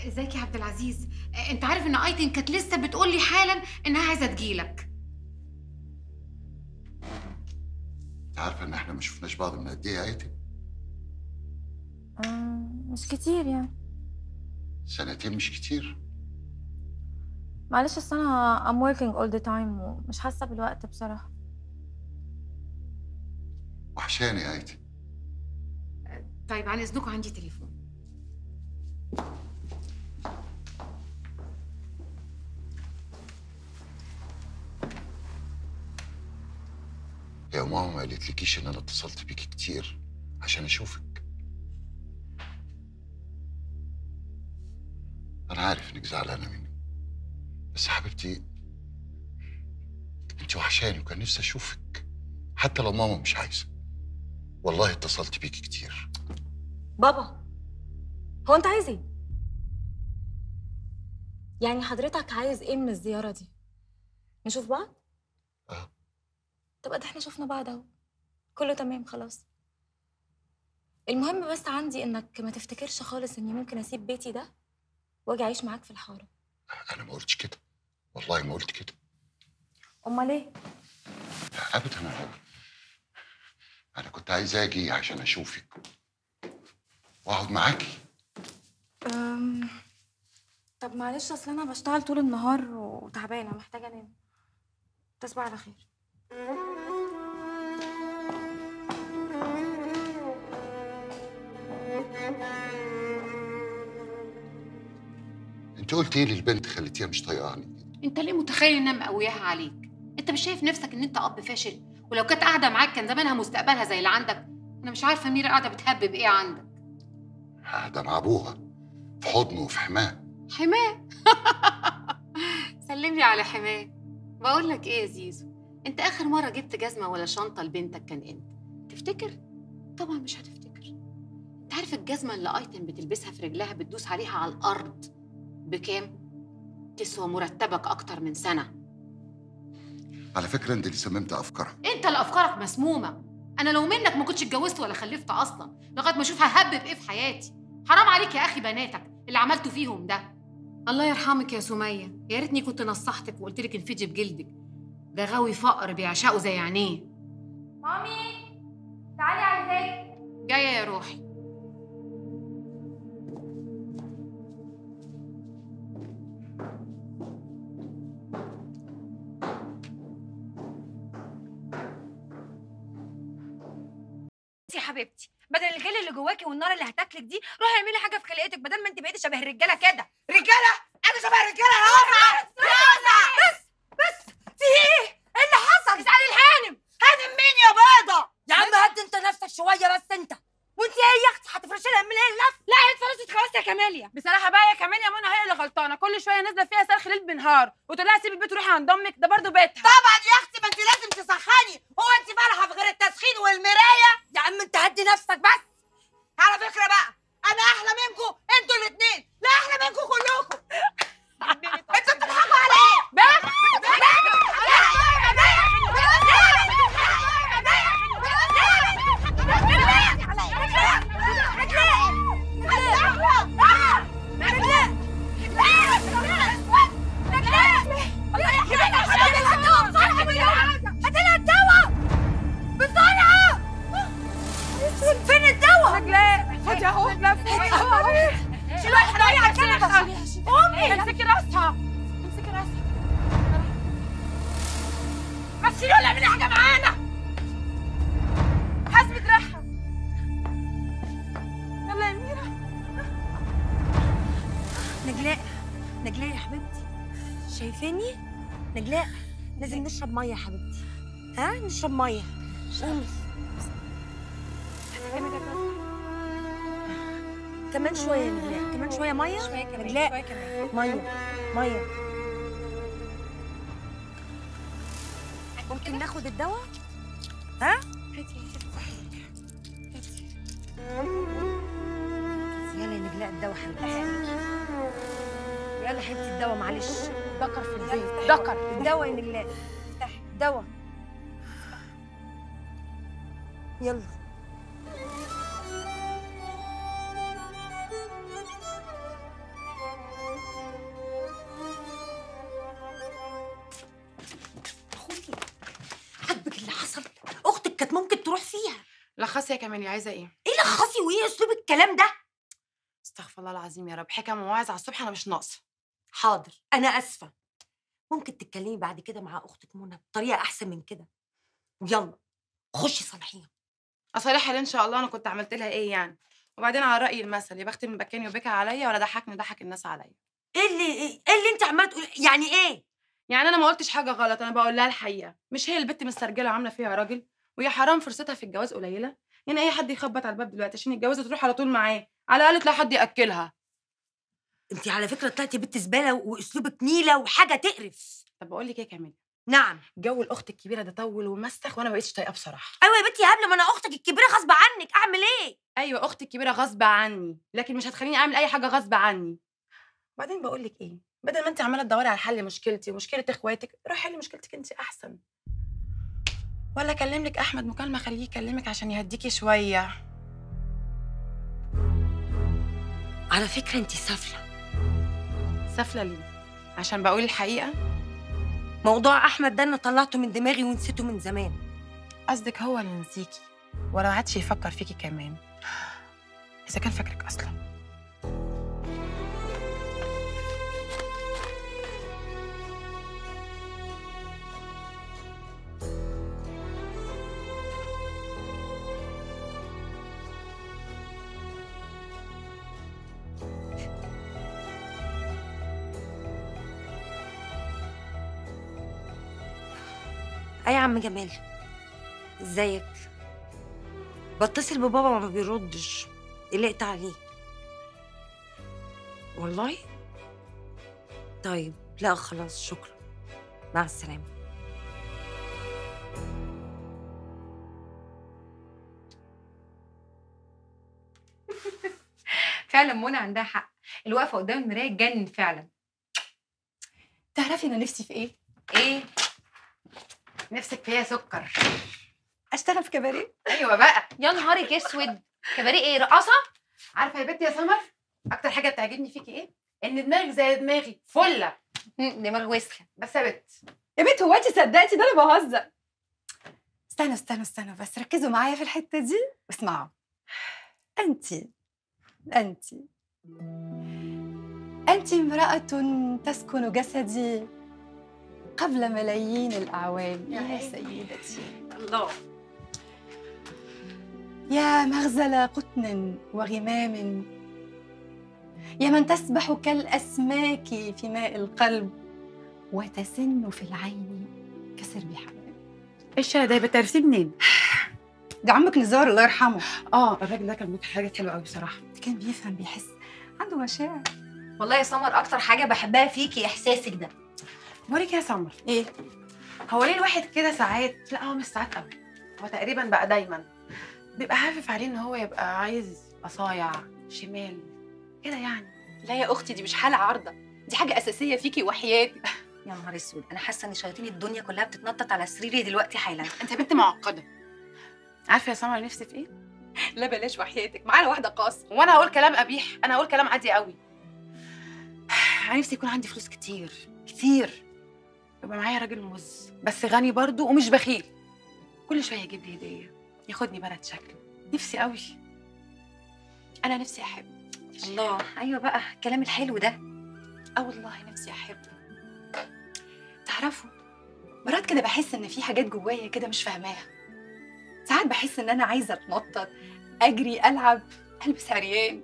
ازيك يا عبد العزيز؟ انت عارف ان ايتن كانت لسه بتقول لي حالا انها عايزه تجيلك. انت عارفه ان احنا ما شفناش بعض من قد ايه يا ايتن؟ مش كتير يعني. سنتين مش كتير. معلش اصل انا I'm working all the time ومش حاسه بالوقت بصراحه. وحشاني يا ايتن. طيب عن اذنكم عندي تليفون. يا ماما ما قالتلكيش ان انا اتصلت بيكي كتير عشان اشوفك. انا عارف انك زعلانه مني، بس حبيبتي انت وحشاني وكان نفسي اشوفك حتى لو ماما مش عايزه. والله اتصلت بيكي كتير. بابا هو انت عايز ايه؟ يعني حضرتك عايز ايه من الزياره دي؟ نشوف بعض؟ اه. طب ده احنا شفنا بعض اهو، كله تمام خلاص. المهم بس عندي انك ما تفتكرش خالص اني ممكن اسيب بيتي ده واجي اعيش معاك في الحاره. انا ما قلتش كده، والله ما قلت كده. امال ايه؟ ابدا انا كنت عايزه اجي عشان اشوفك واقعد معاكي. طب معلش اصل انا بشتغل طول النهار وتعبانه محتاجه انام. تصبح على خير. انت قلت ايه للبنت خليتيها مش طايقاني؟ انت ليه متخيل انها مقوياها عليك؟ انت مش شايف نفسك ان انت اب فاشل؟ ولو كانت قاعده معاك كان زمانها مستقبلها زي اللي عندك. انا مش عارفه منيره قاعده بتهبب ايه عندك؟ قاعده مع ابوها في حضنه وفي حماه. حماه؟ سلمي على حماه. بقول لك ايه يا زيزو، انت اخر مره جبت جزمه ولا شنطه لبنتك كان امتى؟ تفتكر؟ طبعا مش هتفتكر. انت عارف الجزمه اللي ايتم بتلبسها في رجلها بتدوس عليها على الارض بكام؟ تسوى مرتبك اكتر من سنه. على فكره انت اللي سممت افكارها. انت اللي افكارك مسمومه. انا لو منك ما كنتش اتجوزت ولا خلفت اصلا لغايه ما اشوف ههبب ايه في حياتي. حرام عليك يا اخي بناتك اللي عملته فيهم ده. الله يرحمك يا سميه، يا ريتني كنت نصحتك وقلت لك انفجي بجلدك، ده غاوي فقر بيعشقه زي عينيه. مامي تعالي عايزاكي. جايه يا روحي. يا حبيبتي بدل الجل اللي جواكي والنار اللي هتاكلك دي روحي اعملي حاجه في خلقتك بدل ما انت بقيتي شبه الرجاله كده. رجاله؟ انا شبه الرجاله؟ يا بس في ايه؟ ايه اللي حصل؟ اسألي الهانم. هانم مين يا بيضه؟ يا عم هد انت نفسك شويه بس. انت وانت ايه يا اختي هتفرشي لها منين اللف؟ لا هي اتفرشت خلاص يا كاميليا. بصراحه بقى يا كاميليا منى هي اللي غلطانه، كل شويه نازله فيها صرخ ليل بنهار وتقول لها سيبي البيت وروحي عند امك، ده برضه بيتها. طبعا يا اختي ما انت لازم تسخني، هو انت فرحه بغير التسخين والمرايه؟ يا عم انت هدي نفسك بس. على فكره بقى انا احلى منكم انتوا الاثنين، لا احلى منكم كلكم. انتوا بتضحكوا على ايه؟ نشرب ميه يا حبيبتي. ها نشرب ميه. قومي. كمان شويه يا نجلاء، كمان شويه ميه. نجلاء ميه ميه. ممكن ناخد الدواء؟ ها؟ يلا يا نجلاء الدواء حبيبتي. يلا حبيبتي الدواء معلش. دكر في البيت، دكر الدواء يا نجلاء. دوا يلا. اخوكي حبك اللي حصل اختك كانت ممكن تروح فيها. لخصي يا كمان عايزه ايه؟ ايه لخصي وايه اسلوب الكلام ده؟ استغفر الله العظيم يا رب. حكم ومواعظ على الصبح انا مش ناقصه. حاضر انا اسفه. ممكن تتكلمي بعد كده مع اختك منى بطريقه احسن من كده. ويلا خشي صالحيها. اصالحها ليه ان شاء الله؟ انا كنت عملت لها ايه يعني؟ وبعدين على رأي المثل يا بخت من بكاني وبكى عليا ولا ضحكني ضحك الناس عليا. ايه اللي انت عمال تقول يعني ايه؟ يعني انا ما قلتش حاجه غلط، انا بقول لها الحقيقه. مش هي البت مسترجله عامله فيها راجل، ويا حرام فرصتها في الجواز قليله. يعني اي حد يخبط على الباب دلوقتي عشان يتجوز وتروح على طول معاه، على الاقل تلاقي حد ياكلها. انت على فكره طلعتي بنت زباله واسلوبك نيله وحاجه تقرف. طب بقول لك ايه يا كامل؟ نعم. جو الاخت الكبيره ده طول ومسخ وانا ما بقتش طايقه بصراحه. ايوه يا بنتي يا هبله، ما انا اختك الكبيره غصب عنك، اعمل ايه؟ ايوه اختك الكبيره غصب عني، لكن مش هتخليني اعمل اي حاجه غصب عني. وبعدين بقول لك ايه، بدل ما انت عماله تدوري على حل مشكلتي ومشكله اخواتك، روحي حلي مشكلتك انت احسن. ولا اكلم لك احمد مكالمه خليه يكلمك عشان يهديكي شويه. على فكره انت سافله. سافله ليه؟ عشان بقول الحقيقه؟ موضوع احمد ده انا طلعته من دماغي ونسيته من زمان. قصدك هو اللي نسيكي ولا عادش يفكر فيكي كمان؟ اذا كان فاكرك اصلا. يا عم جمال ازيك؟ بتصل ببابا ما بيردش، قلقت عليه والله. طيب لا خلاص شكرا، مع السلامه. فعلا منى عندها حق، الوقفه قدام المرايه تجنن فعلا. تعرفي انا نفسي في ايه؟ ايه؟ نفسك فيها سكر. اشتغل في كباريه؟ ايوه بقى. يا نهارك اسود، كباريه ايه؟ رقاصه؟ عارفه يا بنتي يا سمر اكتر حاجه بتعجبني فيكي ايه؟ ان دماغك زي دماغي فله. دماغ وسخه بس يا بت. يا بت هو انت صدقتي ده؟ انا بهزر. استنوا بس ركزوا معايا في الحته دي واسمعوا. انت امراه تسكن جسدي قبل ملايين الأعوام. يا سيدتي الله، يا مغزل قطن وغمام، يا من تسبح كالأسماك في ماء القلب وتسن في العين كسربيح. ايش ده بتعرفيه منين؟ ده عمك نزار الله يرحمه. الراجل ده كان حاجات حلوه قوي بصراحه، كان بيفهم بيحس، عنده مشاعر. والله يا سمر اكتر حاجه بحبها فيكي احساسك ده. بقولك يا سمر ايه؟ هو ليه الواحد كده ساعات، لا هو مش ساعات قوي، هو تقريبا بقى دايما بيبقى هافف عليه ان هو يبقى عايز اصايع شمال كده يعني؟ لا يا اختي دي مش حاله عارضه، دي حاجه اساسيه فيكي وحياتي. يا نهار اسود، انا حاسه ان شياطين الدنيا كلها بتتنطط على سريري دلوقتي حالا. انت بنت معقده. عارفه يا سمر نفسي في ايه؟ لا بلاش وحياتك، معانا واحده قاصه. وانا هقول كلام قبيح؟ انا هقول كلام عادي قوي. انا نفسي يكون عندي فلوس كتير كتير، يبقى معايا راجل مز بس غني برضه ومش بخيل، كل شويه يجيب لي هديه، ياخدني بلد شكل. نفسي قوي، انا نفسي احب. الله، ايوه بقى الكلام الحلو ده. والله نفسي احب. تعرفوا مرات كده بحس ان في حاجات جوايا كده مش فاهماها. ساعات بحس ان انا عايزه اتنطط، اجري، العب، البس عريان.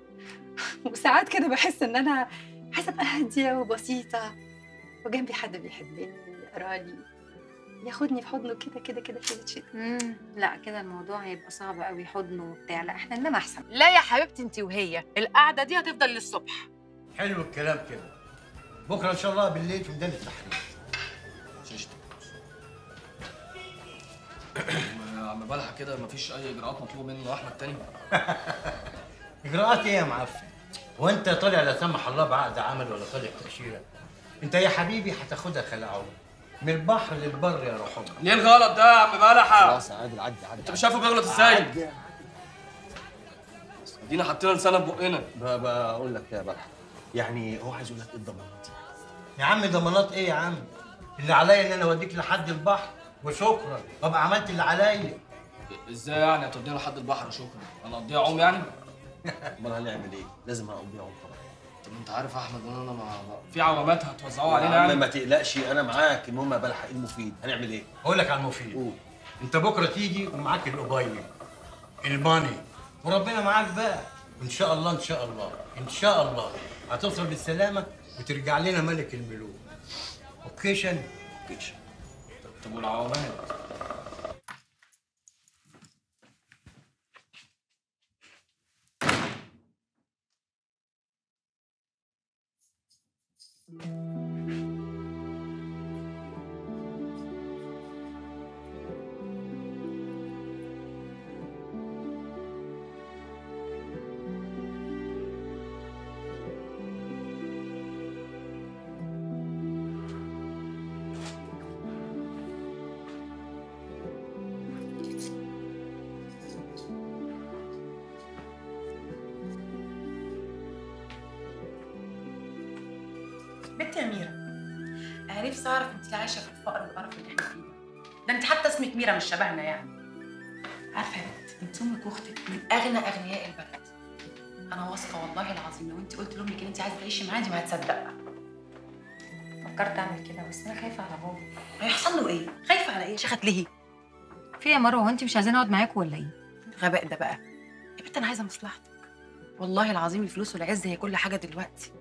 وساعات كده بحس ان انا عايزه ابقى هاديه وبسيطه وجنبي حد بيحبني، يقرالي، ياخدني في حضنه كده كده كده كده. لا كده الموضوع هيبقى صعب قوي، حضنه وبتاع. لا احنا انما احسن. لا يا حبيبتي انت وهي القعده دي هتفضل للصبح. حلو الكلام كده. بكره ان شاء الله بالليل في ميدان التحرير. شيشتك. عم بلحق كده، مفيش اي اجراءات مطلوب منه احمد تاني؟ اجراءات ايه يا معفن؟ هو انت طالع لا سمح الله بعقد عمل ولا طالع تاشيره؟ انت يا حبيبي هتاخدها خلعوه من البحر للبر يا روح امك. ليه الغلط ده يا عم بلحه؟ خلاص عادي، عدي. انت مش شايفه بيغلط ازاي؟ ادينا حطينا لسانه ببقنا. بقول لك يا بلحه، يعني هو عايز يقول لك ايه الضمانات؟ يا عم ضمانات ايه يا عم؟ اللي عليا ان انا اوديك لحد البحر وشكرا، وابقى عملت اللي عليا. ازاي يعني هتودينا لحد البحر وشكرا؟ انا اقضيها عوم يعني؟ امال هنعمل ايه؟ لازم هقضيها عوم طبعا. طب انت عارف احمد ان انا في عوامات هتوزعوها علينا يعني؟ ما تقلقش انا معاك. المهم يا بلحق، المفيد هنعمل ايه؟ هقول لك على المفيد. قول. انت بكره تيجي ومعاك القبيض الماني وربنا معاك بقى، ان شاء الله ان شاء الله ان شاء الله هتوصل بالسلامه وترجع لنا ملك الملوك. اوكيشن اوكيشن. طب والعوامات؟ بنتي أميرة، نفسي أعرف أنت اللي عايشة في الفقر والقرف اللي إحنا فيه ده. ده أنت حتى اسمك ميرة مش شبهنا يعني. عارفة يا بنت، أنت أمك وأختك من أغنى أغنياء البلد. أنا واثقة والله العظيم لو أنت قلت لأمك إن أنت عايزة تعيشي معايا دي ما هتصدقها. فكرت أعمل كده بس أنا خايفة على بابا. هيحصل له إيه؟ خايفة على إيه؟ شيخة ليه؟ في يا مروة، هو أنت مش عايزين أقعد معاكوا ولا إيه؟ الغباء ده بقى. يا بنت أنا عايزة مصلحتك. والله العظيم الفلوس والعز هي كل حاجة دلوقتي.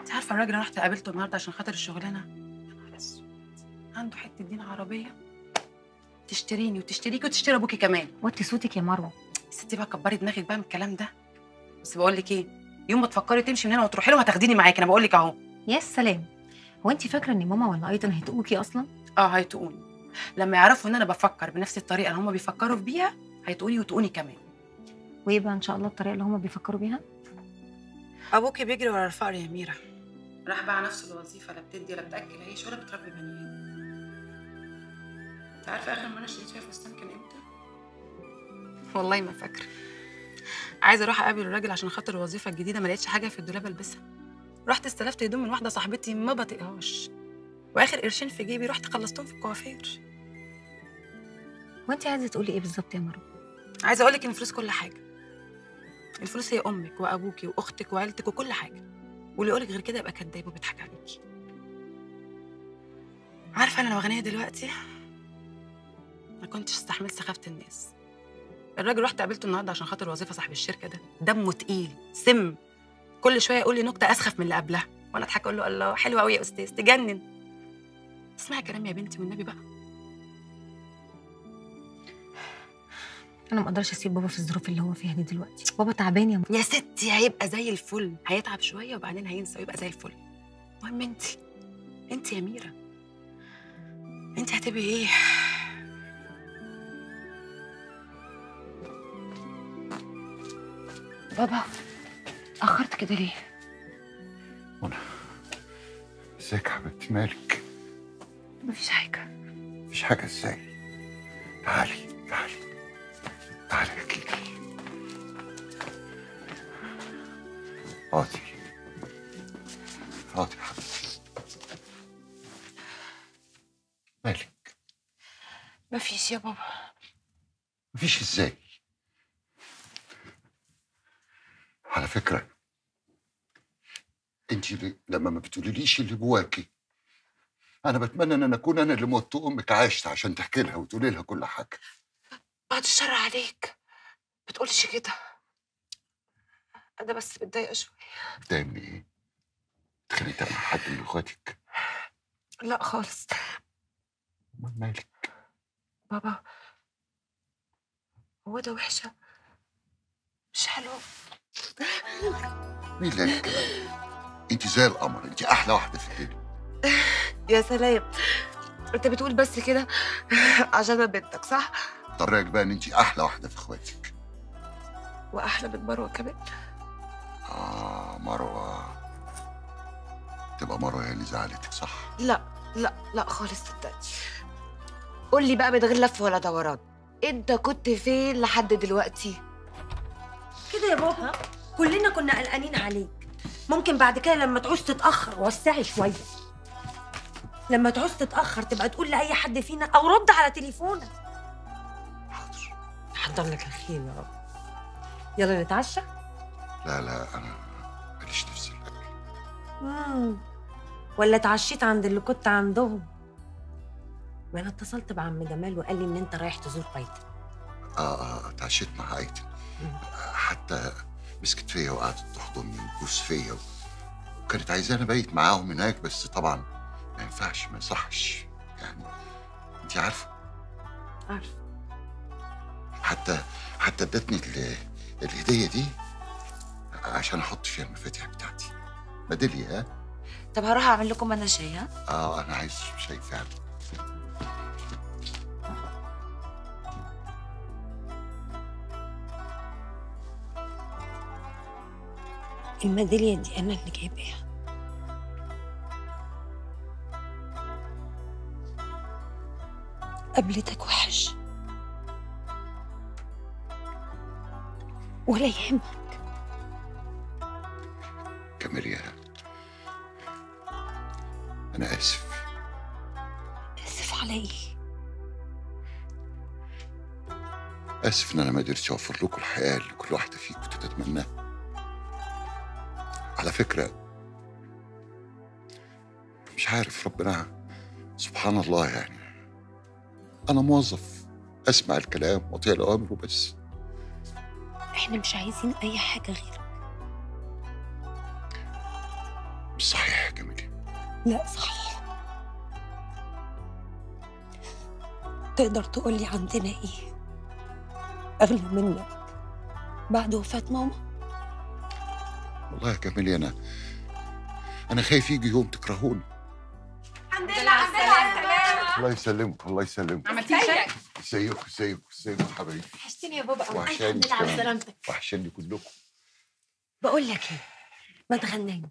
انت عارفه الراجل انا رحت قابلته النهارده عشان خاطر الشغلانه، يا نهار اسود، عنده حته دين عربيه تشتريني وتشتريكي وتشتري ابوكي كمان. وطي صوتك يا مروه. ستي بقى كبري دماغك بقى من الكلام ده. بس بقول لك ايه، يوم ما تفكري تمشي من هنا وتروحي له هتاخديني معاكي. انا بقول لك اهو. يا سلام، هو انت فاكره ان ماما ولا ايضا هيتقوكي اصلا؟ اه هيتقوني لما يعرفوا ان انا بفكر بنفس الطريقه اللي هم بيفكروا بيها. هيتقوني وتقوني كمان. وايه بقى ان شاء الله الطريقه اللي هم بيفكروا بيها؟ ابوكي بيجري ورا الفقر يا ميرة، راح باع نفسه لوظيفه لا بتدي لا بتاكل عيش ولا بتربي بني ادم. انت عارفه اخر مره اشتريت فيها فستان كان امتى؟ والله ما فاكره. عايزه اروح اقابل الراجل عشان خاطر الوظيفه الجديده، ما لقيتش حاجه في الدولاب البسها. رحت استلفت هدوم من واحده صاحبتي ما بطيقهاش، واخر قرشين في جيبي رحت خلصتهم في الكوافير. وانت عايزه تقولي ايه بالظبط يا مروه؟ عايزه اقول لك ان الفلوس كل حاجه. الفلوس هي امك وابوكي واختك وعيلتك وكل حاجه، واللي يقولك غير كده يبقى كداب وبيضحك عليكي. عارفه انا لو غنيه دلوقتي ما كنتش استحملت سخافه الناس. الراجل رحت قابلته النهارده عشان خاطر وظيفه صاحب الشركه ده، دمه تقيل سم، كل شويه يقول لي نكته اسخف من اللي قبلها وانا اضحك اقول له الله حلوه قوي يا استاذ تجنن. اسمعي كلام يا بنتي والنبي بقى. أنا ما أقدرش أسيب بابا في الظروف اللي هو فيها دي دلوقتي. بابا تعبان يا ماما. يا ستي هيبقى زي الفل، هيتعب شوية وبعدين هينسى ويبقى زي الفل. المهم أنت يا ميرة، أنت هتبقي إيه؟ بابا أخرت كده ليه؟ منى إزيك يا حبيبتي، مالك؟ مفيش حاجة. مفيش حاجة إزاي؟ تعالي تعالي تعالي احكيلي. اقعدي اقعدي يا حبيبتي. مالك؟ مفيش يا بابا. مفيش ازاي؟ على فكرة انت لما ما بتقوليليش اللي جواكي انا بتمنى ان انا اكون انا اللي موت امك عاشت عشان تحكي لها وتقولي لها كل حاجة. بعد الشر عليك ما تقولش كده. انا بس متضايقه شويه. متضايقه من ايه؟ اتخانقت مع حد من اخواتك؟ لا خالص. امال مالك؟ بابا هو ده وحشه مش حلوه. مين اللي قال الكلام؟ انت زي القمر، انت احلى واحده في الدنيا. يا سلام، انت بتقول بس كده عشان انا بنتك صح؟ طريقك بقى ان انتي احلى واحده في اخواتك واحلى من مروه كمان. اه مروه، تبقى مروه هي اللي زعلتك صح؟ لا لا لا خالص صدقني. قول لي بقى من غير لف ولا دوران، انت كنت فين لحد دلوقتي؟ كده يا بابا كلنا كنا قلقانين عليك. ممكن بعد كده لما تعوز تتاخر وسعي شويه، لما تعوز تتاخر تبقى تقول لاي حد فينا او رد على تليفونك. حضر لك الخير يا رب. يلا نتعشى؟ لا لا انا ماليش نفس الاكل. ولا اتعشيت عند اللي كنت عندهم؟ ما انا اتصلت بعم جمال وقال لي ان انت رايح تزور ايتن. اتعشيت مع ايتن. حتى مسكت فيا وقعدت تحضني وتبوس فيا، وكانت عايزاني ابيت معاهم هناك، بس طبعا ما ينفعش، ما يصحش يعني، انت عارفه. عارفه. حتى ادتني الهديه دي عشان احط فيها المفاتيح بتاعتي. بدلي ها؟ طب هروح اعمل لكم انا شاي. ها؟ انا عايز شاي فعلا. الميدالية دي أنا اللي جايباها. قابلتك وحش ولا يهمك. كملي يا أنا آسف. آسف على إيه؟ آسف إن أنا ما قدرتش أوفر لكم الحياة اللي كل واحدة فيكم كنت تتمناها. على فكرة مش عارف، ربنا سبحان الله، يعني أنا موظف أسمع الكلام وأطيع الأوامر وبس. إحنا مش عايزين أي حاجة غيرك. مش صحيح يا جميلة. لا صحيح. تقدر تقولي عندنا إيه أغلى منك بعد وفاة ماما؟ والله يا جميلي أنا خايف يجي يوم تكرهوني. الحمد لله على السلامة. الله يسلمك الله يسلمك. عملتي شاي؟ ازيكم ازيكم ازيكم حبايبي. وحشتني يا بابا. وحشاني الحمد لله على سلامتك. وحشاني كلكم. بقول لك إيه؟ ما تغنينا.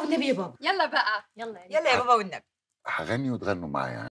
والنبي يا بابا. يلا بقى. يلا يا بابا والنبي. هغني وتغنوا معايا.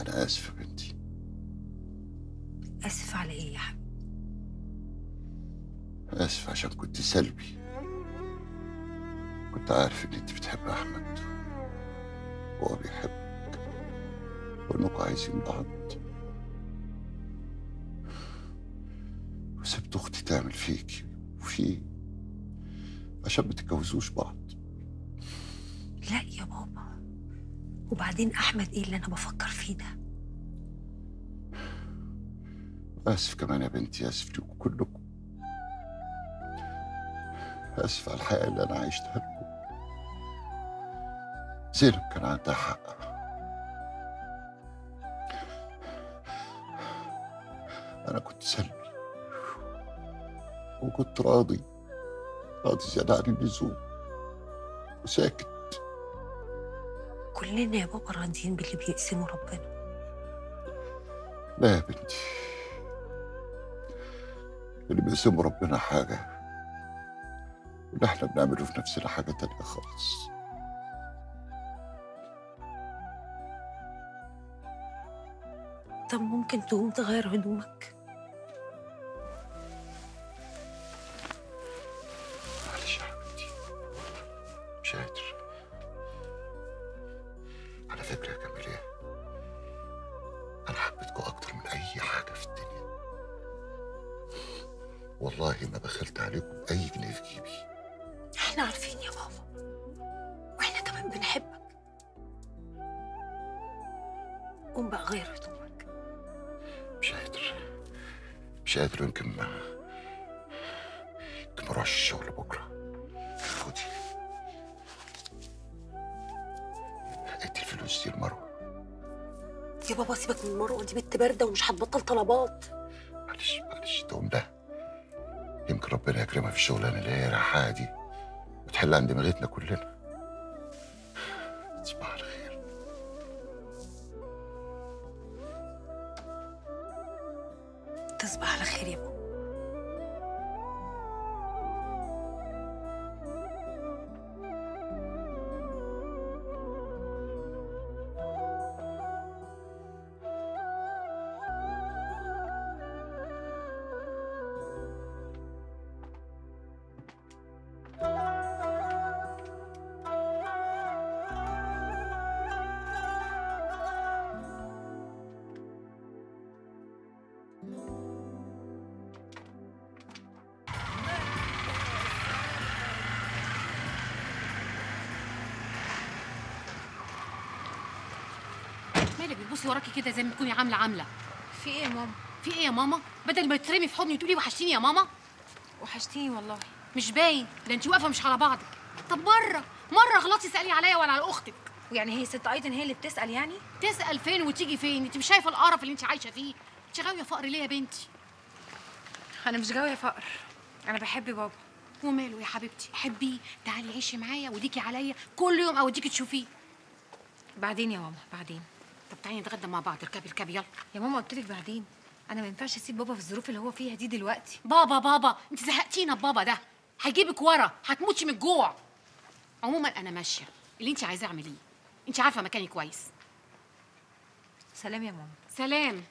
أنا آسف يا بنتي. آسف على إيه يا حبيبي؟ آسف عشان كنت سلبي. كنت عارف إن أنت بتحب أحمد وهو بيحبك وإنكوا عايزين بعض، وسبت أختي تعمل فيكي وفيه عشان ما تتجوزوش بعض. لا يا بابا، وبعدين احمد ايه اللي انا بفكر فيه ده؟ اسف كمان يا بنتي، اسف ليكم كلكم، اسف على الحياة اللي انا عايشتها لكم. زينب كان عندها حق، انا كنت سلبي وكنت راضي زيادة عن اللزوم وساكت. كلنا يا بابا راضيين باللي بيقسمه ربنا. لا يا بنتي، اللي بيقسمه ربنا حاجة واللي احنا بنعمله في نفسنا حاجة تانية خالص. طب ممكن تقوم تغير هدومك؟ معلش يا حبيبتي، مش قادر. على فكرة يا جميلة، أنا حبيتكوا أكتر من أي حاجة في الدنيا، والله ما بخلت عليكم بأي جنيه في جيبي. إحنا عارفين يا بابا، وإحنا كمان بنحبك. قوم بقى غير هدومك. مش قادر. يمكن ما اروحش الشغل بكره. خدي ادي الفلوس دي لمروه. يا بابا سيبك من مروه، دي بنت بارده ومش هتبطل طلبات. معلش تقوم ده، يمكن ربنا يكرمها في الشغلانه اللي هي رايحاها دي وتحل عن دماغتنا كلنا. تصبح على خير. تصبح على خير يا بابا. مالك بتبصي وراكي كده زي ما تكوني عامله؟ في ايه يا ماما؟ في ايه يا ماما؟ بدل ما تترمي في حضني وتقولي وحشتيني يا ماما. وحشتيني والله، مش باين ده انت واقفه مش على بعضك. طب مره غلطتي اسالي عليا ولا على اختك. ويعني هي ست ايضا هي اللي بتسال؟ يعني تسال فين وتيجي فين؟ انت مش شايفه القرف اللي انت عايشه فيه؟ انت غاويه فقر ليه يا بنتي؟ انا مش غاويه فقر، انا بحب بابا. وماله يا حبيبتي، حبيه، تعالي عيشي معايا وديكي عليا كل يوم اوديكي تشوفيه. بعدين يا ماما بعدين. طب تعالي نتغدى مع بعض. اركبي يلا يا ماما. قلت لك بعدين، انا ما ينفعش اسيب بابا في الظروف اللي هو فيها دي دلوقتي. بابا انت زهقتينا ببابا ده، هيجيبك ورا، هتموتي من الجوع. عموما انا ماشيه، اللي انت عايزاه اعمليه، انت عارفه مكاني كويس. سلام يا ماما. سلام.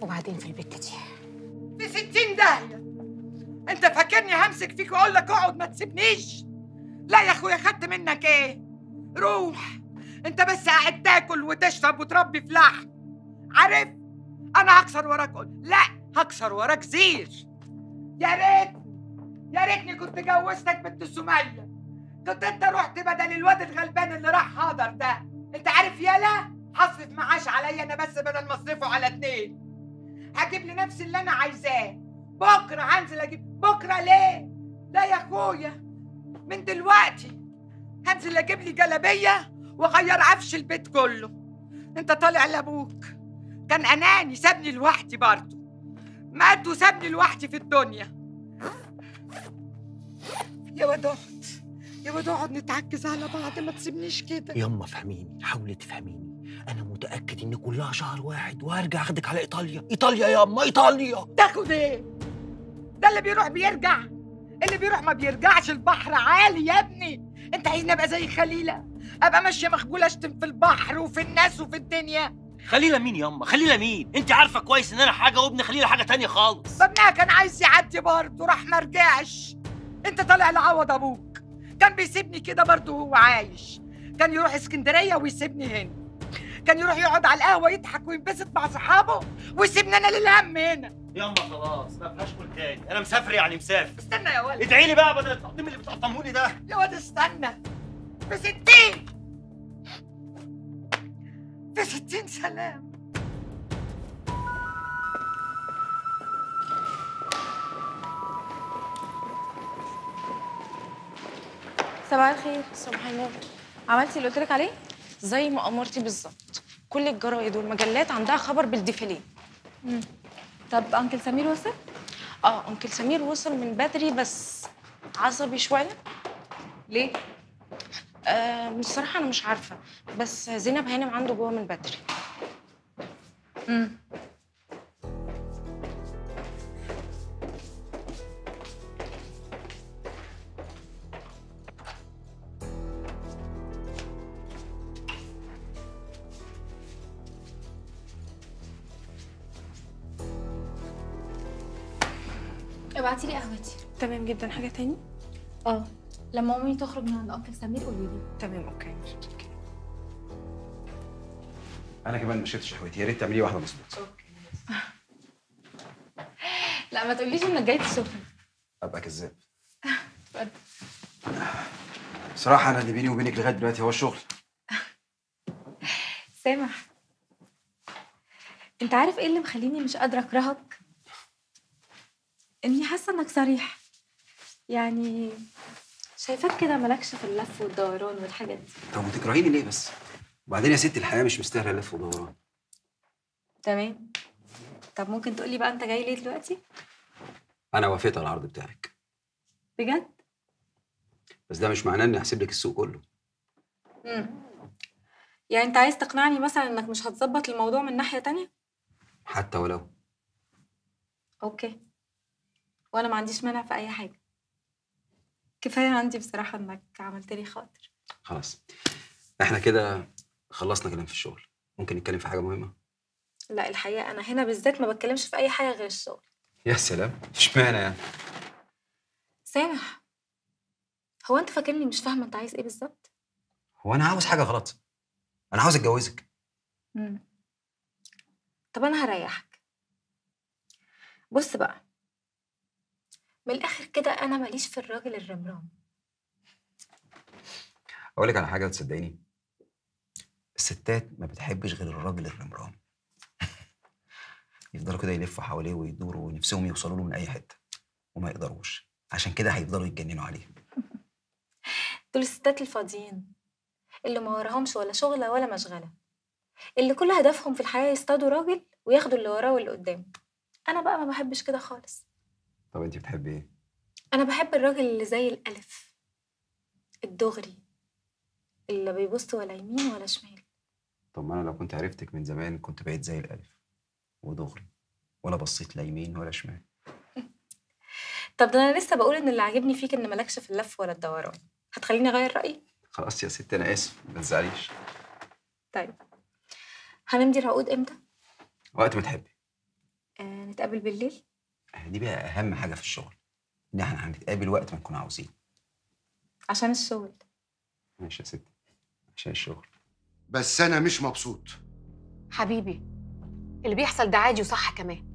وبعدين في البت دي في 60 داهيه. انت فاكرني همسك فيك واقول لك اقعد ما تسيبنيش؟ لا يا اخويا، خدت منك ايه؟ روح انت بس، قاعد تاكل وتشرب وتربي فلاح. عارف انا هكسر وراك لا هكسر وراك زير. يا ريتني كنت جوزتك بنت سميه، كنت انت رحت بدل الواد الغلبان اللي راح هاضر ده. انت عارف يالا هصرف معاش عليا انا بس بدل ما اصرفه على اتنين. هجيب لنفسي اللي انا عايزاه. بكره هنزل اجيب. بكره ليه؟ لا يا اخويا، من دلوقتي هنزل اجيب لي جلابيه واغير عفش البيت كله. انت طالع لابوك كان اناني، سابني لوحدي برضه، مات وسابني لوحدي في الدنيا. يا واد اقعد، يا واد اقعد، نتعكز على بعض، ما تسيبنيش كده. يما فهميني، حاولي تفهميني، انا متاكد ان كلها شهر واحد وهرجع اخدك على ايطاليا يما. ايطاليا تاخد ايه؟ ده اللي بيروح بيرجع، اللي بيروح ما بيرجعش. البحر عالي يا ابني. انت عايزني ابقى زي خليله؟ ابقى ماشيه مخجوله اشتم في البحر وفي الناس وفي الدنيا؟ خليله مين ياما؟ خليله مين؟ انت عارفه كويس ان انا حاجه وابن خليله حاجه تانية خالص. ابنها كان عايز يعدي برضه، راح ما رجعش. انت طالع لعوض ابوك، كان بيسيبني كده برضه وهو عايش، كان يروح اسكندريه ويسيبني هنا. كان يروح يقعد على القهوه يضحك وينبسط مع صحابه ويسيبني انا للهم هنا. يلا خلاص ما فيهاش كل تاني، انا مسافر يعني مسافر. استنى يا ولد، ادعي لي بقى بدل التقديم اللي بتقطمهولي ده. يا ولد استنى، في 60 في 60 سلام. صباح الخير. صباح النور. عملتي اللي قلت لك عليه؟ زي ما امرتي بالظبط، كل الجرايد والمجلات عندها خبر بالديفيليه. طب انكل سمير وصل؟ اه انكل سمير وصل من بدري بس عصبي شويه. ليه؟ بصراحه انا مش عارفه، بس زينب هانم عنده جوه من بدري. ابعتي لي قهوتي. تمام جدا. حاجه تاني؟ اه لما امي تخرج من عند انكل سمير قولي لي. تمام اوكي. انا كمان ما شربتش قهوتي، يا ريت تعملي واحده مظبوطه. اوكي. لا ما تقوليش انك جاي تشوفني. ابقى كذاب. اتفضل. بصراحه انا اللي بيني وبينك لغايه دلوقتي هو الشغل. سامح، انت عارف ايه اللي مخليني مش قادره اكرهك؟ اني حاسه انك صريح، يعني شايفاك كده مالكش في اللف والدوران والحاجات دي. طب وتكرهيني ليه بس؟ وبعدين يا ستي الحياه مش مستاهله لف ودوران. تمام. طب ممكن تقولي بقى انت جاي ليه دلوقتي؟ انا وافقت على العرض بتاعك. بجد؟ بس ده مش معناه اني هسيب لك السوق كله. يعني انت عايز تقنعني مثلا انك مش هتظبط الموضوع من ناحيه تانية؟ حتى ولو. اوكي، وانا ما عنديش مانع في اي حاجه. كفايه عندي بصراحه انك عملت لي خاطر. خلاص احنا كده خلصنا كلام في الشغل، ممكن نتكلم في حاجه مهمه؟ لا الحقيقه انا هنا بالذات ما بتكلمش في اي حاجه غير الشغل. يا سلام، اشمعنى يعني؟ سامح، هو انت فاكرني مش فاهمه انت عايز ايه بالظبط؟ هو انا عاوز حاجه غلط؟ انا عاوز اتجوزك. طب انا هريحك. بص بقى، من الآخر كده أنا ماليش في الراجل الرمرام. أقول لك على حاجة وتصدقيني، الستات ما بتحبش غير الراجل الرمرام. يفضلوا كده يلفوا حواليه ويدوروا ونفسهم يوصلوا له من أي حتة وما يقدروش، عشان كده هيفضلوا يتجننوا عليه. دول الستات الفاضيين اللي ما وراهمش ولا شغلة ولا مشغلة، اللي كل هدفهم في الحياة يصطادوا راجل وياخدوا اللي وراه واللي قدامه. أنا بقى ما بحبش كده خالص. طب انت بتحبي ايه؟ انا بحب الراجل اللي زي الالف، الدغري، اللي بيبص ولا يمين ولا شمال. طب ما انا لو كنت عرفتك من زمان كنت بقيت زي الالف ودغري ولا بصيت لا يمين ولا شمال. طب ده انا لسه بقول ان اللي عاجبني فيك ان مالكش في اللف ولا الدوران. هتخليني اغير رايي؟ خلاص يا ستي انا اسف، ما تزعليش. طيب هنمضي العقود امتى؟ وقت ما تحبي. نتقابل بالليل؟ دي بقى أهم حاجة في الشغل، إن إحنا هنتقابل وقت ما نكون عاوزين. عشان الشغل. ماشي يا ستي، عشان الشغل. بس أنا مش مبسوط. حبيبي، اللي بيحصل ده عادي وصح كمان.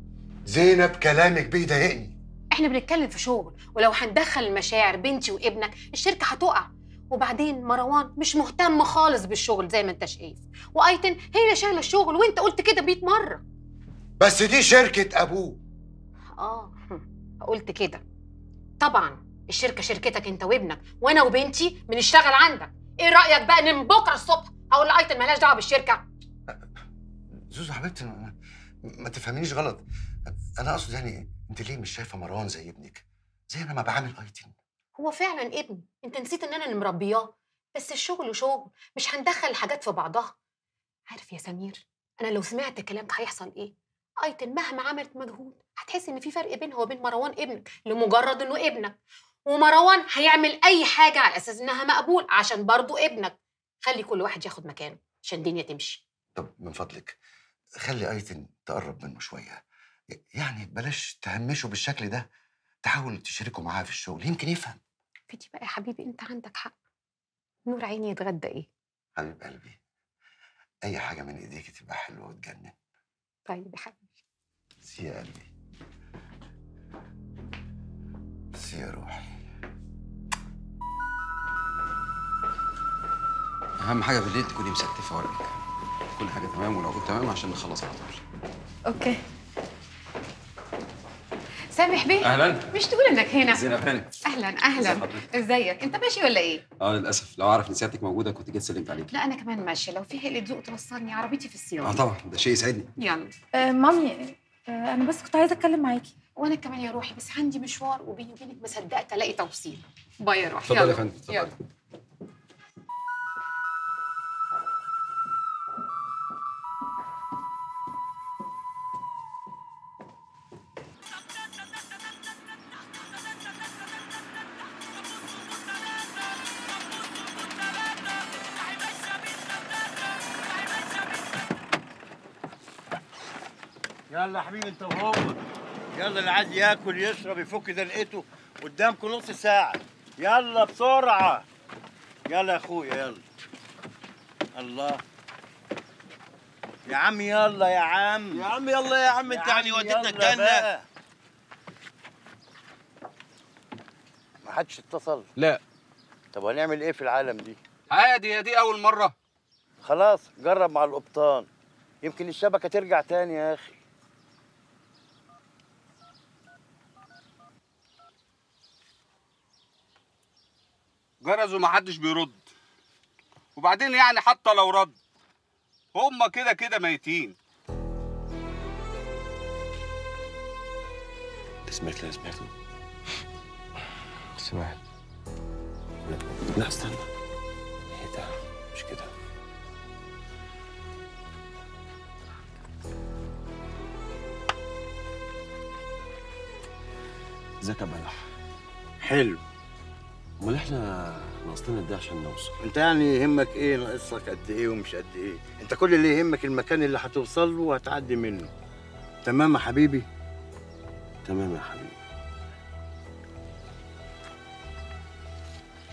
زينب كلامك بيضايقني. إحنا بنتكلم في شغل، ولو هندخل المشاعر بنتي وابنك الشركة هتقع. وبعدين مروان مش مهتم خالص بالشغل زي ما أنت شايف، وأيتن هي اللي شايلة الشغل وأنت قلت كده 100 مرة. بس دي شركة أبوه. قلت كده. طبعا الشركه شركتك انت وابنك، وانا وبنتي بنشتغل عندك. ايه رايك بقى ان من بكره الصبح اقول لايتن مالهاش دعوه بالشركه؟ زوزو حبيبتي ما تفهمينيش غلط، انا اقصد يعني انت ليه مش شايفه مروان زي ابنك زي انا ما بعامل ايتن؟ هو فعلا ابني، انت نسيت ان انا اللي مربياه، بس الشغل وشغل، مش هندخل الحاجات في بعضها. عارف يا سمير، انا لو سمعت كلامك هيحصل ايه؟ ايتن مهما عملت مجهود هتحس ان في فرق بينها وبين مروان ابنك لمجرد انه ابنك، ومروان هيعمل اي حاجه على اساس انها مقبول عشان برضه ابنك. خلي كل واحد ياخد مكانه عشان الدنيا تمشي. طب من فضلك خلي ايتن تقرب منه شويه، يعني بلاش تهمشه بالشكل ده، تحاول تشاركه معاه في الشغل يمكن يفهم. في دي بقى يا حبيبي انت عندك حق. نور عيني يتغدى ايه؟ حبيب قلبي اي حاجه من ايديكي تبقى حلوه وتجنن. طيب يا حبيبي. سي يا قلبي. سي يا روحي. اهم حاجه بالليل تكوني مستفه ورقك. كل حاجه تمام، ولو كنت تمام عشان نخلص على طول. اوكي. سامح بيه. اهلا. مش تقول انك هنا. زينب هانم. اهلا اهلا. ازيك؟ انت ماشي ولا ايه؟ اه للاسف، لو اعرف ان سيادتك موجوده كنت جيت سلمت عليك. لا انا كمان ماشيه، لو في حلقه ذوق توصلني عربيتي في الصيانه. اه طبعا، ده شيء يسعدني. يلا. مامي انا بس كنت عايزه اتكلم معاكي. وانا كمان يا روحي، بس عندي مشوار وبيني وبينك ما صدقت الاقي توصيل. باي يا روحي. اتفضلي يا فندم. اتفضلي. يلا يا حبيبي انت وهو، يلا اللي عايز ياكل يشرب يفك دلقته، قدامكم نص ساعة، يلا بسرعة. يلا يا اخويا يلا. الله يا عم، يلا يا عم يا عم، يلا يا عم، انت يعني وديتنا الجنة. ما حدش اتصل؟ لا. طب هنعمل ايه في العالم دي؟ عادي، يا دي أول مرة. خلاص جرب مع القبطان، يمكن الشبكة ترجع تاني يا أخي. جرز ومحدش بيرد، وبعدين يعني حتى لو رد هما كده كده ميتين. انت سمعت اللي انا سمعته؟ سمعت. لا استنى، ايه ده؟ مش كده. ذاك بلح حلو. امال احنا ناقصنا ده عشان نوصل؟ انت يعني يهمك ايه ناقصك قد ايه ومش قد ايه؟ انت كل اللي يهمك المكان اللي هتوصل له وهتعدي منه. تمام يا حبيبي؟ تمام يا حبيبي.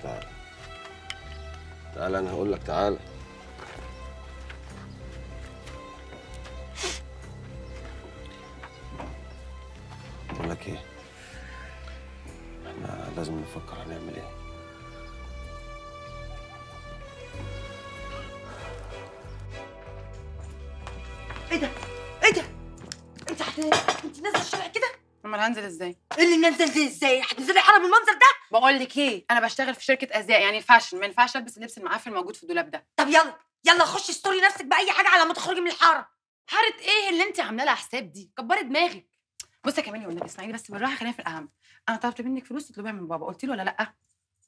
تعال تعال، انا هقول لك تعال. بقول لك ايه؟ احنا لازم نفكر هنعمل ايه. ايه ده؟ ايه ده؟ انت انت نازله الشارع كده؟ امال هنزل ازاي؟ ايه اللي نازل ازاي؟ هتنزلي حاله بالمنظر ده؟ بقول لك ايه، انا بشتغل في شركه ازياء، يعني الفاشن ما ينفعش البس اللبس المعفن الموجود في الدولاب ده. طب يلا يلا خشي استوري نفسك باي حاجه على ما تخرجي من الحاره. حاره ايه اللي انت عامله لها حساب دي؟ كبري دماغك. بصي يا كمالي والنبي، اسمعيني بس بالراحه، خلينا في الاهم. انا طلبت منك فلوس تطلبيها من بابا، قلت له ولا لا؟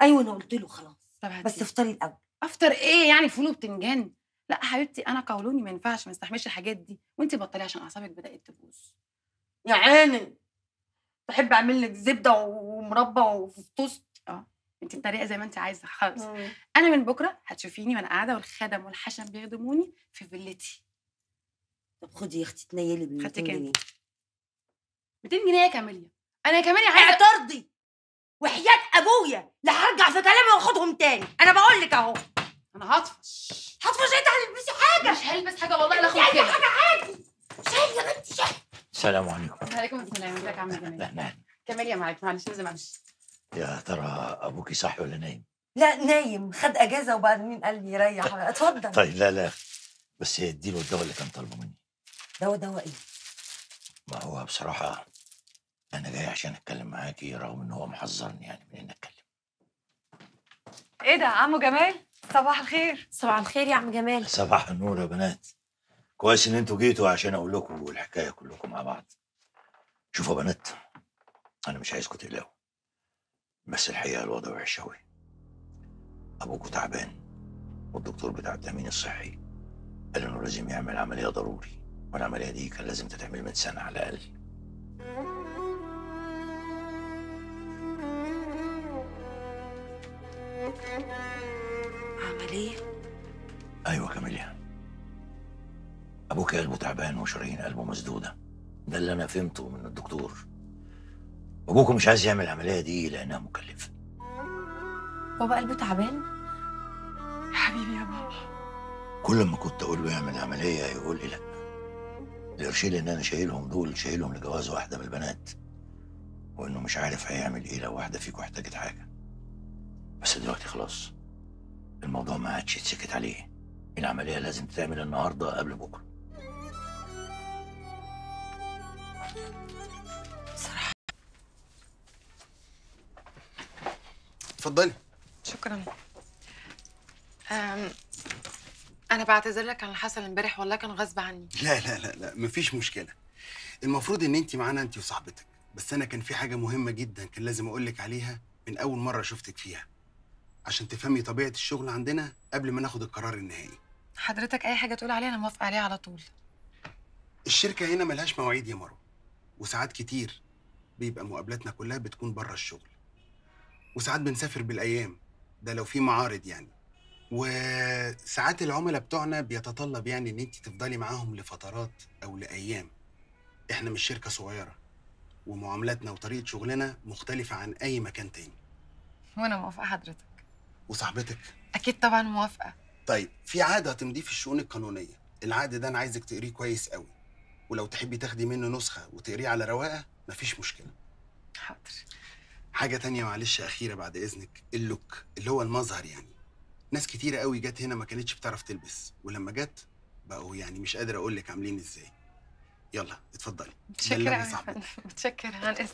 ايوه انا قلت له. خلاص بس افطري الاول. افطر ايه يعني؟ فول وبتنجان؟ لا حبيبتي انا قولوني ما ينفعش، ما استحملش الحاجات دي. وانت بطلي عشان اعصابك بدات تبوظ. يا عيني بحب اعمل لك زبده ومربى وتوست. اه انت بطريقه زي ما انت عايزه خالص. انا من بكره هتشوفيني وانا قاعده والخدم والحشم بيخدموني في فيلتي. طب خدي يا اختي تنيلي ب 200 جنيه. 200 جنيه يا كاميليا؟ انا يا كاميليا عايزه اعترضي وحياه ابويا، لا هرجع في كلامي واخدهم تاني. انا بقول لك اهو، انا هطفش. هطفش؟ انت هتلبسي حاجه؟ مش هلبس حاجه والله. انا اخد كده حاجه عادي. شايل يا بنتي شايل. السلام عليكم. وعليكم السلام. ازيك يا عم جمال؟ كاميليا معاك. معلش لازم امشي. يا ترى ابوكي صاحي ولا نايم؟ لا نايم، خد اجازه وبعدين قال لي يريح. اتفضل. طيب لا لا بس اديله الدواء اللي كان طالبه مني. دواء؟ دواء ايه؟ ما هو بصراحه أنا جاي عشان أتكلم معاكي، رغم إن هو محذرني يعني من إني أتكلم. إيه ده عمو جمال؟ صباح الخير. صباح الخير يا عم جمال. صباح النور يا بنات. كويس إن أنتوا جيتوا عشان أقول لكم الحكاية كلكم مع بعض. شوفوا يا بنات، أنا مش عايزكم تقلقوا، بس الحقيقة الوضع وحش أوي. أبوكوا تعبان، والدكتور بتاع التأمين الصحي قال إنه لازم يعمل عملية ضروري، والعملية دي كان لازم تتعمل من سنة على الأقل. عملية؟ أيوة كاميليا. أبوك قلبه تعبان وشرايين قلبه مسدودة، ده اللي أنا فهمته من الدكتور. أبوك مش عايز يعمل العملية دي لأنها مكلفة. بابا قلبه تعبان؟ يا حبيبي يا بابا كل ما كنت اقول له يعمل عمليه يقول لي لا. القرشين اللي انا شايلهم دول شايلهم لجواز واحده من البنات، وانه مش عارف هيعمل ايه لو واحده فيكم احتاجت حاجه. بس دلوقتي خلاص الموضوع ما عادش يتسكت عليه، العمليه لازم تتعمل النهارده قبل بكره. بصراحه اتفضلي. شكرا. أنا بعتذر لك عن اللي حصل امبارح، والله كان غصب عني. لا لا لا لا مفيش مشكلة. المفروض إن أنت معانا أنت وصاحبتك، بس أنا كان في حاجة مهمة جدا كان لازم أقول لك عليها من أول مرة شفتك فيها، عشان تفهمي طبيعة الشغل عندنا قبل ما ناخد القرار النهائي. حضرتك أي حاجة تقول عليها أنا موافقة عليها على طول. الشركة هنا ملهاش مواعيد يا مروة، وساعات كتير بيبقى مقابلاتنا كلها بتكون بره الشغل، وساعات بنسافر بالأيام، ده لو في معارض يعني. وساعات العملاء بتوعنا بيتطلب يعني ان انت تفضلي معاهم لفترات او لايام. احنا مش شركه صغيره، ومعاملاتنا وطريقه شغلنا مختلفه عن اي مكان تاني. وانا موافقه حضرتك. وصاحبتك؟ اكيد طبعا موافقه. طيب في عقد هتمضيه في الشؤون القانونيه، العقد ده انا عايزك تقريه كويس قوي، ولو تحبي تاخدي منه نسخه وتقريه على رواقه مفيش مشكله. حاضر. حاجه تانيه معلش اخيره بعد اذنك، اللوك اللي هو المظهر. يعني ناس كتيرة قوي جت هنا ما كانتش بتعرف تلبس، ولما جت بقوا يعني مش قادرة أقول لك عاملين إزاي. يلا اتفضلي. متشكرة يا فندم. متشكرة عن إذنك.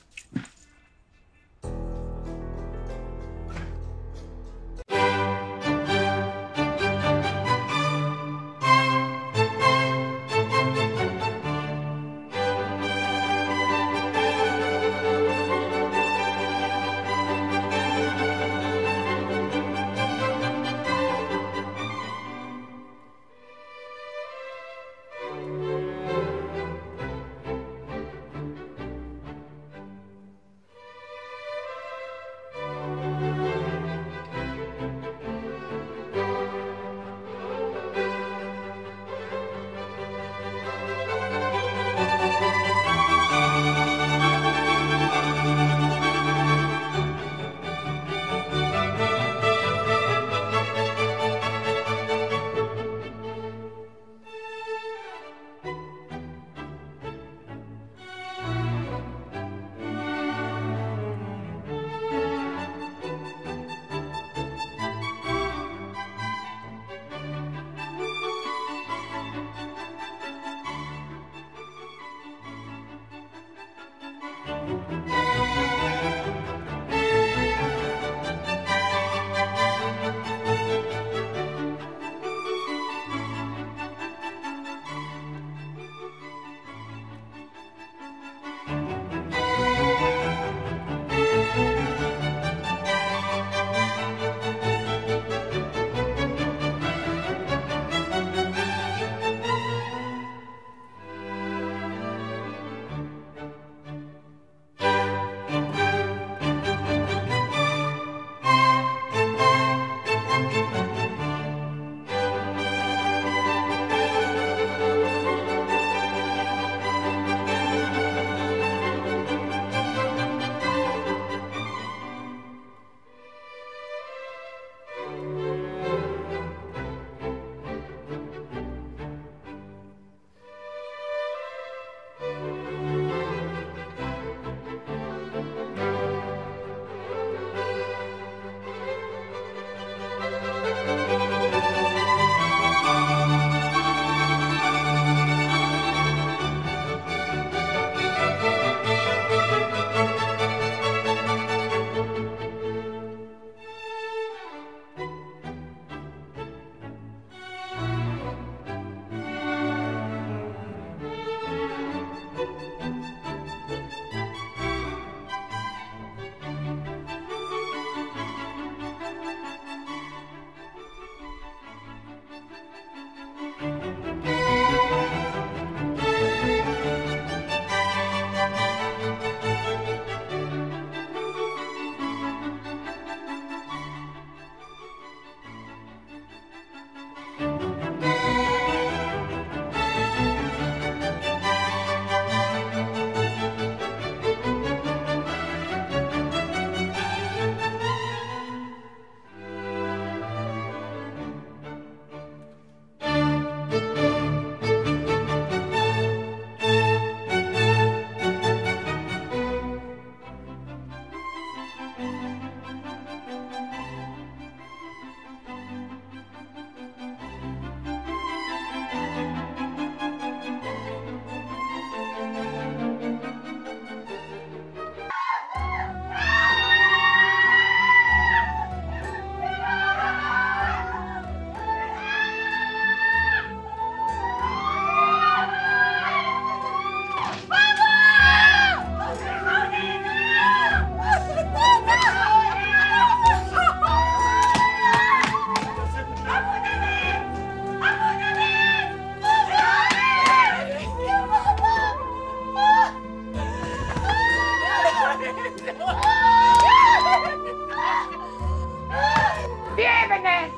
في ايه يا بنات؟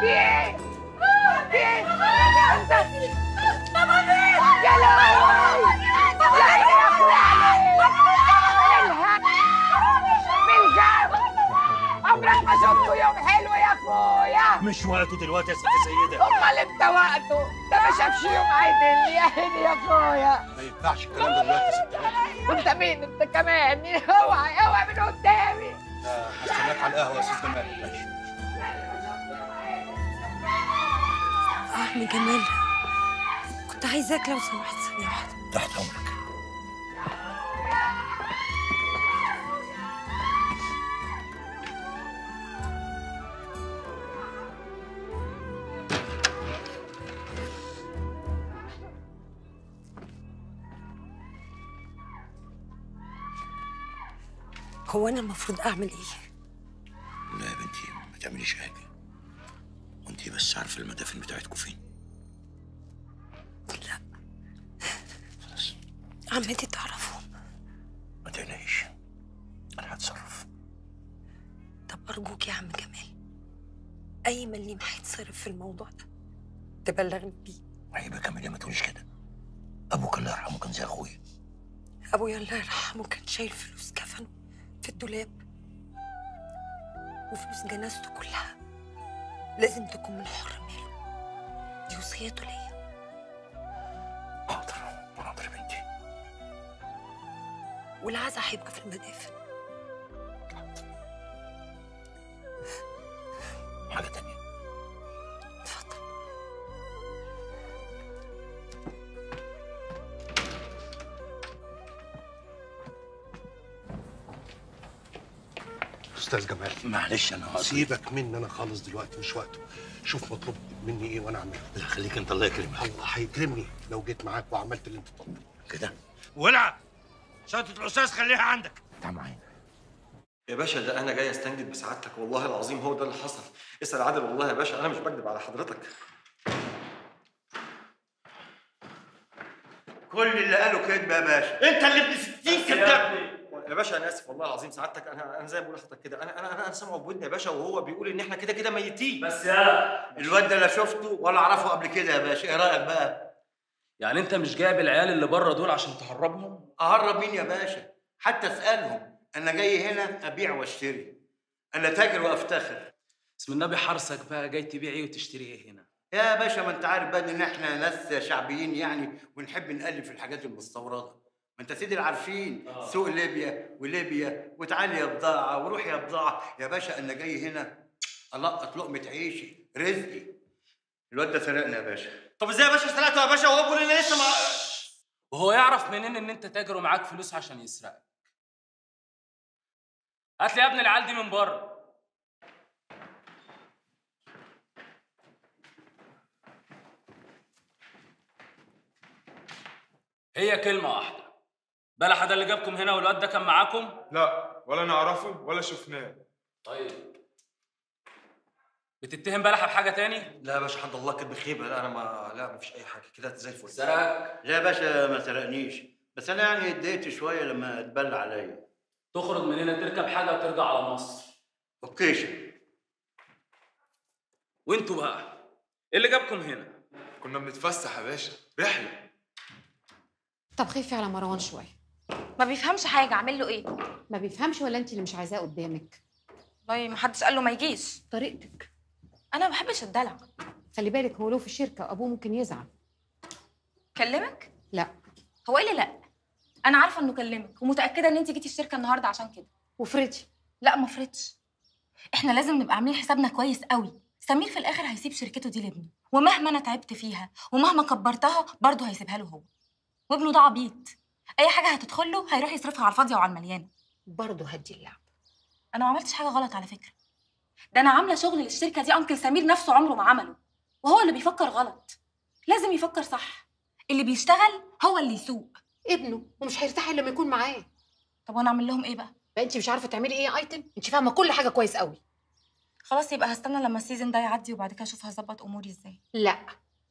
في ايه؟ في ايه؟ يا لهوي يا اخويا من جد عمرك ما شفته يوم حلو يا اخويا. مش وقته دلوقتي يا ست سيدة. امال امتى وقته؟ ده ما شافش يوم عيد يا عيني يا اخويا. ما ينفعش الكلام ده دلوقتي يا ست سيدة. وانت مين انت كمان؟ اوعى اوعى من قدامي. هستناك على القهوة يا ست جمال. ماشي. عم جمال كنت عايزاك لو سمحت ثانية واحدة. تحت أمرك. هو أنا المفروض أعمل إيه؟ لا يا بنتي ما تعمليش حاجة. وأنتي بس عارفة المدافن بتاعتكم فين؟ لا خلاص عمتي تعرفهم. ما تقلقيش أنا هتصرف. طب أرجوك يا عم جمال أي مليم هيتصرف في الموضوع ده تبلغني بيه. عيب يا كمال ما تقوليش كده. أبوك الله يرحمه كان زي أخويا. أبويا الله يرحمه كان شايل فلوس كفن في الدولاب وفلوس جنازته كلها لازم تكون من حر ماله. دي وصيته ليا. حاضر حاضر يا بنتي. والعزا هيبقى في المدافن. حاجة تانية. اتفضل. استاذ جمال معلش انا هقدر. سيبك مني انا خالص دلوقتي مش وقته. شوف مطلوب مني ايه وانا اعمله. لا خليك انت الله يكرمك. الله هيكرمني لو جيت معاك وعملت اللي انت طالبه كده. ولع شنطه الاستاذ خليها عندك. تعال معايا يا باشا. ده انا جاي استنجد بسعادتك والله العظيم. هو ده اللي حصل. اسال عادل والله يا باشا انا مش بكذب على حضرتك. كل اللي قاله كدب يا باشا. انت اللي ابن 60 كداب يا باشا. انا اسف والله العظيم سعادتك. انا زي ما بقول لحضرتك كده انا سامعه بودني يا باشا وهو بيقول ان احنا كده كده ميتين. بس يالا الواد ده لا شفته ولا اعرفه قبل كده يا باشا. ايه رايك بقى؟ يعني انت مش جايب العيال اللي بره دول عشان تهربهم؟ اهرب مين يا باشا؟ حتى اسالهم. انا جاي هنا ابيع واشتري. انا تاجر وافتخر. بسم النبي حرصك بقى جاي تبيع ايه وتشتري ايه هنا؟ يا باشا ما انت عارف بقى ان احنا ناس شعبيين يعني ونحب نقلب في الحاجات المستورده. ما انت سيدي العارفين سوق ليبيا وتعالي يا بضاعه وروح يا بضاعه يا باشا. انا جاي هنا القط لقمه عيشي رزقي. الواد ده سرقنا يا باشا. طب ازاي يا باشا سرقته يا باشا وهو بيقول ان لسه وهو يعرف منين ان انت تاجر ومعاك فلوس عشان يسرقك؟ هات لي يا ابن العيال دي من بره. هي كلمه واحده. بلح ده اللي جابكم هنا والواد ده كان معاكم؟ لا ولا نعرفه ولا شفناه. طيب بتتهم بلح بحاجه تاني؟ لا يا باشا حد الله كانت بخيبه. لا انا ما لا مفيش اي حاجه كده زي الفل. سرقك؟ لا يا باشا ما سرقنيش بس انا يعني اتضايقت شويه لما اتبل عليا. تخرج من هنا تركب حاجه وترجع على مصر. اوكي شيخ. وانتوا بقى ايه اللي جابكم هنا؟ كنا بنتفسح يا باشا رحله. طب خفي على مروان شويه. ما بيفهمش حاجه اعمل له ايه؟ ما بيفهمش ولا انت اللي مش عايزاه قدامك؟ والله ما حدش قال له ما يجيش. طريقتك انا ما بحبش الدلع. خلي بالك هو لو في الشركه ابوه ممكن يزعل. كلمك؟ لا. هو ايه اللي لا؟ انا عارفه انه كلمك ومتاكده ان انت جيتي الشركه النهارده عشان كده. وفرضي؟ لا ما فرضش. احنا لازم نبقى عاملين حسابنا كويس قوي. سمير في الاخر هيسيب شركته دي لابنه ومهما انا تعبت فيها ومهما كبرتها برضه هيسيبها له هو. وابنه ده عبيط. اي حاجه هتدخل له هيروح يصرفها على الفاضيه وعلى المليانه. برضه هدي اللعب. انا ما عملتش حاجه غلط على فكره. ده انا عامله شغل للشركه دي انكل سمير نفسه عمره ما عمله. وهو اللي بيفكر غلط. لازم يفكر صح. اللي بيشتغل هو اللي يسوق. ابنه ومش هيرتاح الا لما يكون معاه. طب وانا اعمل لهم ايه بقى؟ بقى انت مش عارفه تعملي ايه يا ايتم؟ انت فاهمه كل حاجه كويس قوي. خلاص يبقى هستنى لما السيزون ده يعدي وبعد كده اشوف هظبط اموري ازاي. لا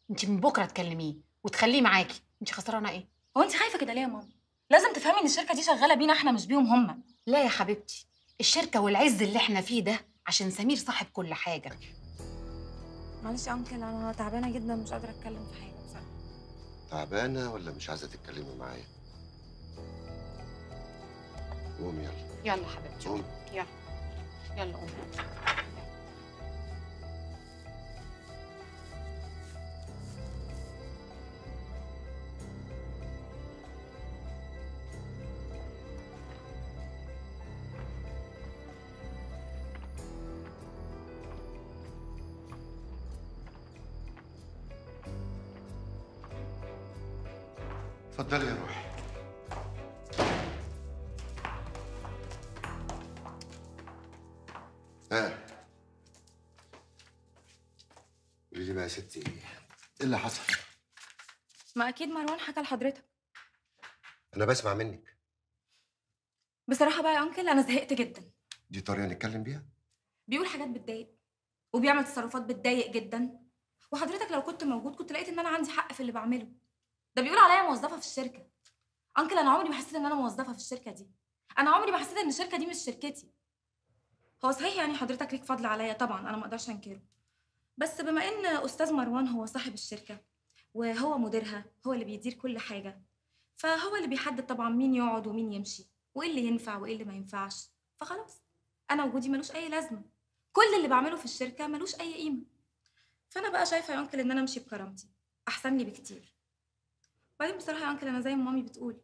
انت من بكره تكلميه وتخليه معاكي. انت خسرانه ايه؟ هو انت خايفه كده ليه يا ماما؟ لازم تفهمي ان الشركه دي شغاله بينا احنا مش بيهم هم. لا يا حبيبتي، الشركه والعز اللي احنا فيه ده عشان سمير صاحب كل حاجه. معلش يا انكل، انا تعبانه جدا مش قادره اتكلم في حاجه بصراحه. تعبانه ولا مش عايزه تتكلمي معايا؟ قومي يلا. يلا حبيبتي قومي. يلا يلا قومي. اتفضلي يا روحي. قولي لي بقى يا ستي، ايه اللي حصل؟ ما اكيد مروان حكى لحضرتك. انا بسمع منك. بصراحه بقى يا انكل انا زهقت جدا. دي طريقه نتكلم بيها؟ بيقول حاجات بتضايق وبيعمل تصرفات بتضايق جدا، وحضرتك لو كنت موجود كنت لقيت ان انا عندي حق في اللي بعمله. ده بيقول عليا موظفه في الشركه. انكل انا عمري ما حسيت ان انا موظفه في الشركه دي. انا عمري ما حسيت ان الشركه دي مش شركتي. هو صحيح يعني حضرتك ليك فضل عليا طبعا، انا ما اقدرش انكره، بس بما ان استاذ مروان هو صاحب الشركه وهو مديرها، هو اللي بيدير كل حاجه، فهو اللي بيحدد طبعا مين يقعد ومين يمشي وايه اللي ينفع وايه اللي ما ينفعش. فخلاص انا وجودي ملوش اي لازمه، كل اللي بعمله في الشركه ملوش اي قيمه. فانا بقى شايفه يا انكل ان انا امشي بكرامتي احسن لي بكتير. وبعدين بصراحه يا انكل انا زي ما مامي بتقول،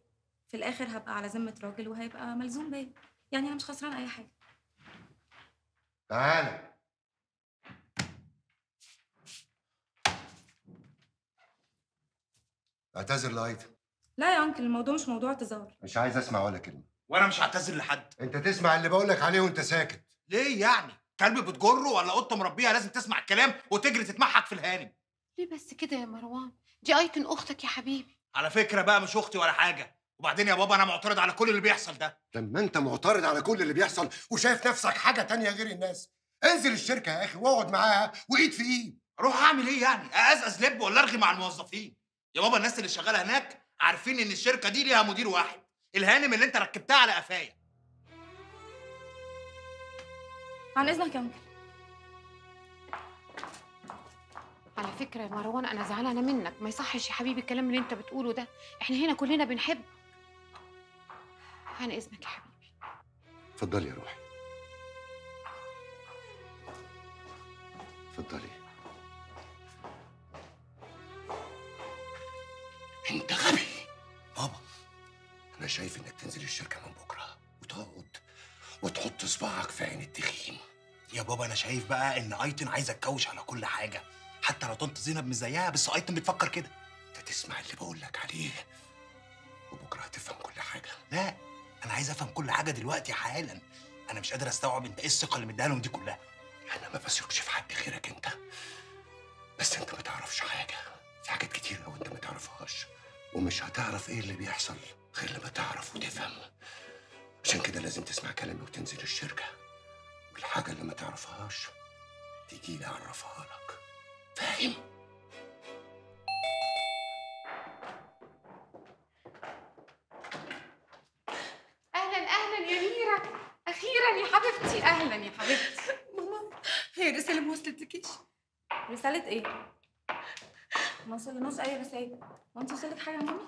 في الاخر هبقى على ذمه راجل وهيبقى ملزوم بيا، يعني انا مش خسران اي حاجه. تعالى اعتذر لايدا. لا يا انكل الموضوع مش موضوع اعتذار. مش عايز اسمع ولا كلمه. وانا مش هعتذر لحد. انت تسمع اللي بقولك عليه وانت ساكت. ليه يعني؟ كلب بتجره ولا قطه مربيها لازم تسمع الكلام وتجري تتمحك في الهانم؟ ليه بس كده يا مروان؟ دي ايتن اختك يا حبيبي. على فكره بقى مش اختي ولا حاجه. وبعدين يا بابا انا معترض على كل اللي بيحصل ده. لما انت معترض على كل اللي بيحصل وشايف نفسك حاجه تانية غير الناس، انزل الشركه يا اخي واقعد معاها وايد في ايد. اروح اعمل ايه يعني؟ اقزقز لب ولا ارغي مع الموظفين؟ يا بابا الناس اللي شغاله هناك عارفين ان الشركه دي ليها مدير واحد، الهانم اللي انت ركبتها على قفايا. عن اذنك يا انكل. على فكره يا مروان انا زعلانه منك، ما يصحش يا حبيبي الكلام اللي انت بتقوله ده، احنا هنا كلنا بنحب. عن اذنك يا حبيبي. اتفضلي يا روحي. اتفضلي. انت غبي. بابا انا شايف انك تنزل الشركه من بكره وتقعد وتحط صباعك في عين التخين. يا بابا انا شايف بقى ان ايتن عايزه تكوش على كل حاجه، حتى لو طنط زينب مزيها، بس ايتن بتفكر كده. انت تسمع اللي بقول لك عليه وبكره هتفهم كل حاجه. لا انا عايز افهم كل حاجه دلوقتي حالا. انا مش قادر استوعب انت ايه الثقه اللي مديها لهم دي كلها. انا ما بثقش في حد غيرك انت، بس انت ما تعرفش حاجه. في حاجات كتير قوي انت ما تعرفهاش، ومش هتعرف ايه اللي بيحصل غير لما تعرف وتفهم. عشان كده لازم تسمع كلامي وتنزل الشركه، والحاجه اللي ما تعرفهاش تيجي لي اعرفها لك. فاهم؟ اهلا اهلا يا ميرا، اخيرا يا حبيبتي. اهلا يا حبيبتي. ماما هي الرساله ما وصلتكيش؟ رساله ايه؟ ما وصلناش اي رساله. هو انت وصلك حاجه يا مامي؟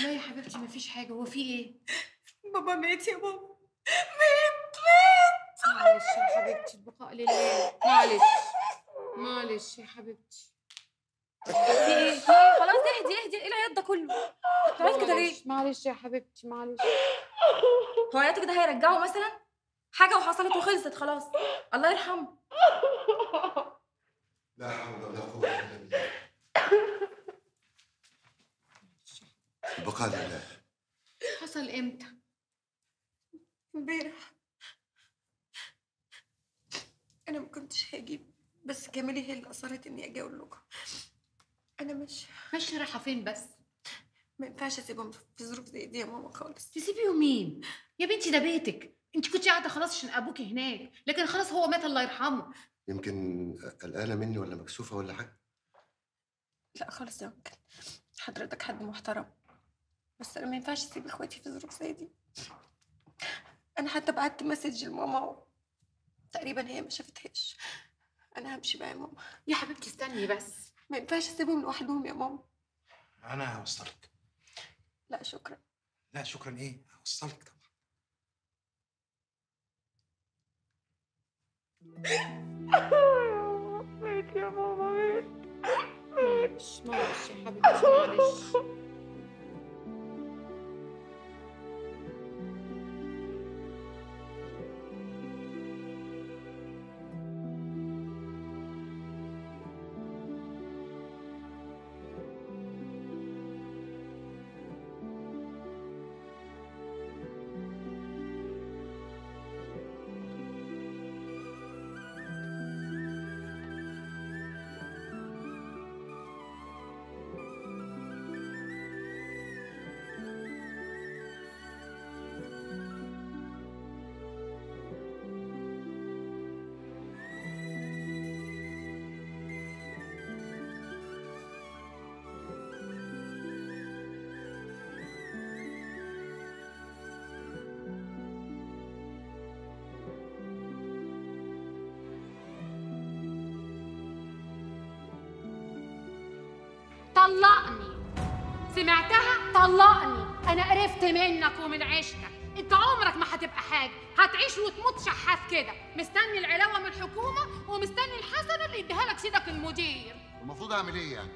لا يا حبيبتي مفيش حاجه. هو في ايه؟ بابا مات يا ماما. مات. معلش يا حبيبتي البقاء لله. معلش يا حبيبتي. ايه خلاص اهدي اهدي. ايه العياط ده كله؟ عملت كده ليه؟ معلش يا حبيبتي معلش. هو عياطك ده هيرجعه مثلا؟ حاجه وحصلت وخلصت خلاص. الله يرحمه. لا حول ولا قوه الا بالله. البقاء لله. حصل امتى؟ امبارح. انا ما كنتش هجيب، بس كاميلي هي اللي اصرت اني اجي اقول لكم. انا مش رايحه فين بس؟ ما ينفعش اسيبهم في ظروف زي دي يا ماما خالص. تسيبيهم مين؟ يا بنتي ده بيتك، انت كنت قاعده خلاص عشان ابوكي هناك، لكن خلاص هو مات الله يرحمه. يمكن قلقانه مني ولا مكسوفه ولا حاجه؟ لا خالص يا انكل، حضرتك حد محترم، بس انا ما ينفعش اسيب اخواتي في ظروف زي دي. انا حتى بعت مسج لماما تقريبا هي ما شافتهاش. انا همشي بقى يا ماما. يا حبيبتي استني بس، ما ينفعش اسيبهم لوحدهم يا ماما. انا هوصلك. لا شكرا. لا شكرا ايه، هوصلك طبعا. ميت يا ماما ميت. معلش معلش يا حبيبتي معلش. طلقني، سمعتها؟ طلقني. انا قرفت منك ومن عيشتك، انت عمرك ما هتبقى حاجه، هتعيش وتموت شحاف كده، مستني العلاوه من الحكومه ومستني الحسنه اللي يديها لك سيدك المدير. المفروض اعمل ايه يعني؟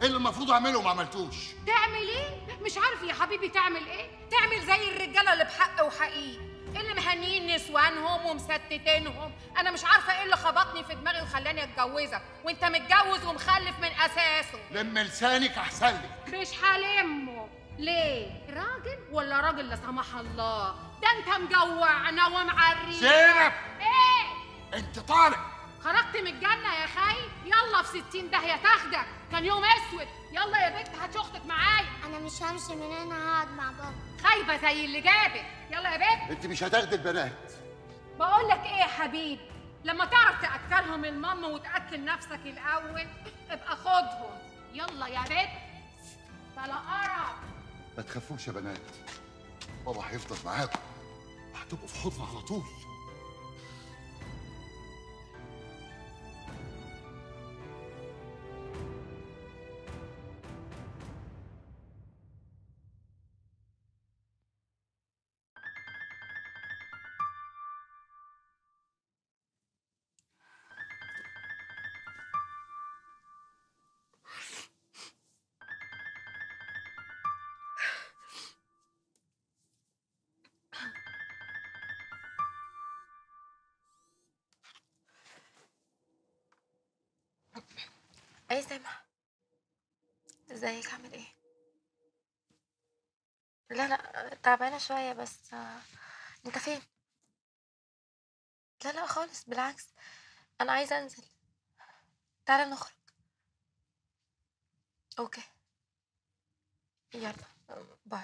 ايه اللي المفروض اعمله وما عملتوش؟ تعمل ايه؟ مش عارف يا حبيبي تعمل ايه؟ تعمل زي الرجاله اللي بحق وحقيقي، اللي مهنيين نسوانهم ومستتينهم. انا مش عارفه ايه اللي خبطني في دماغي وخلاني اتجوزك وانت متجوز ومخلف من اساسه. لم لسانك احسن لك. مش هلمه. ليه؟ راجل ولا راجل لا سمح الله، ده انت مجوعنا ومعرينا. سيبك. ايه؟ انت طالع. خرجت من الجنه يا خي، يلا في 60 داهيه تاخدك، كان يوم اسود. يلا يا بنت هات اختك معايا. انا مش همشي من هنا، هقعد مع بابا. خايبه زي اللي جابك. يلا يا بنت. انت مش هتاخدي البنات. بقول لك ايه يا حبيبي، لما تعرف تاكلهم الماما وتاكل نفسك الاول ابقى خدهم. يلا يا بنت بلا قرف. ما تخافوش يا بنات، بابا هيفضل معاكم وهتبقوا في حضنه على طول. ايه سامح، ازيك؟ عامل ايه؟ لا لا تعبانه شويه بس. انت فين؟ لا لا خالص بالعكس، انا عايزه انزل. تعالى نخرج. اوكي يلا باي.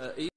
ايه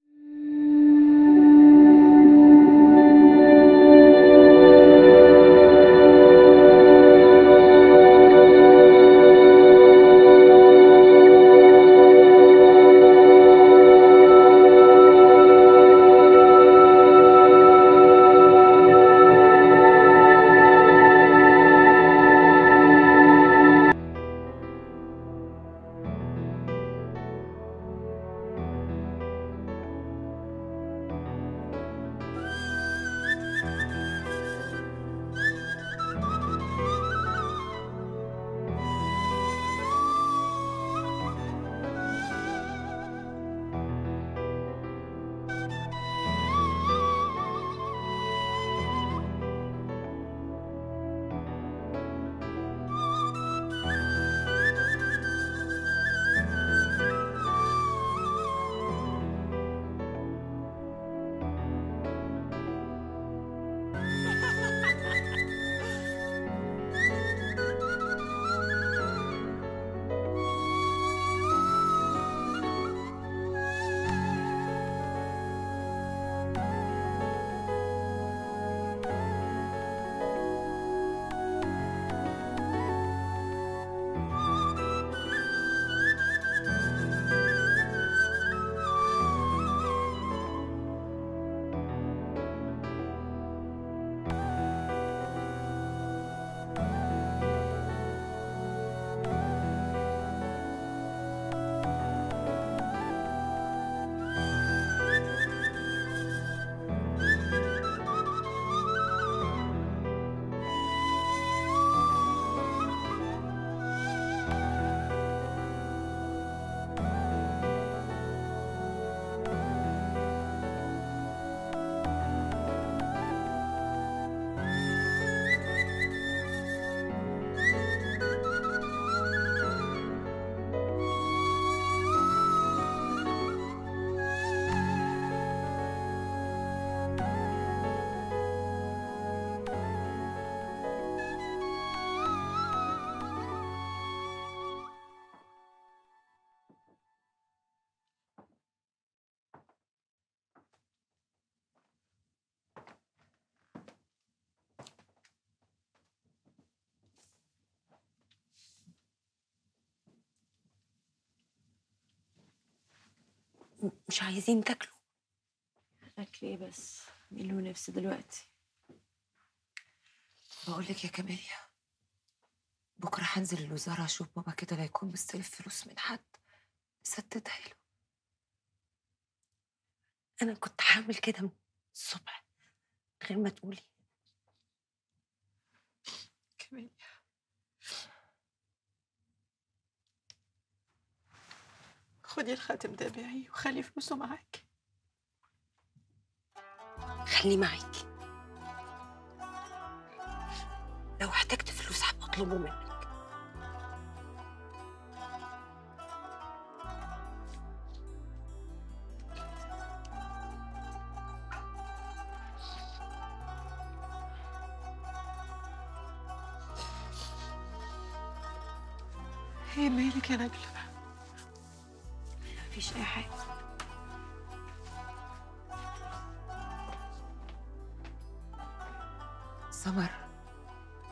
مش عايزين تاكلوا؟ اكل ايه بس؟ مين له نفسي دلوقتي؟ بقول لك يا كاميليا، بكره هنزل الوزاره اشوف بابا كده، لا يكون مستلف فلوس من حد سددها له. انا كنت هعمل كده من الصبح غير ما تقولي. كاميليا خدي الخاتم ده بيعي وخلي فلوسه معاكي. خليه معاكي، لو احتجت فلوس هبقى اطلبه منك. ايه مالك يا نجلة؟ مفيش اي حاجه. سمر،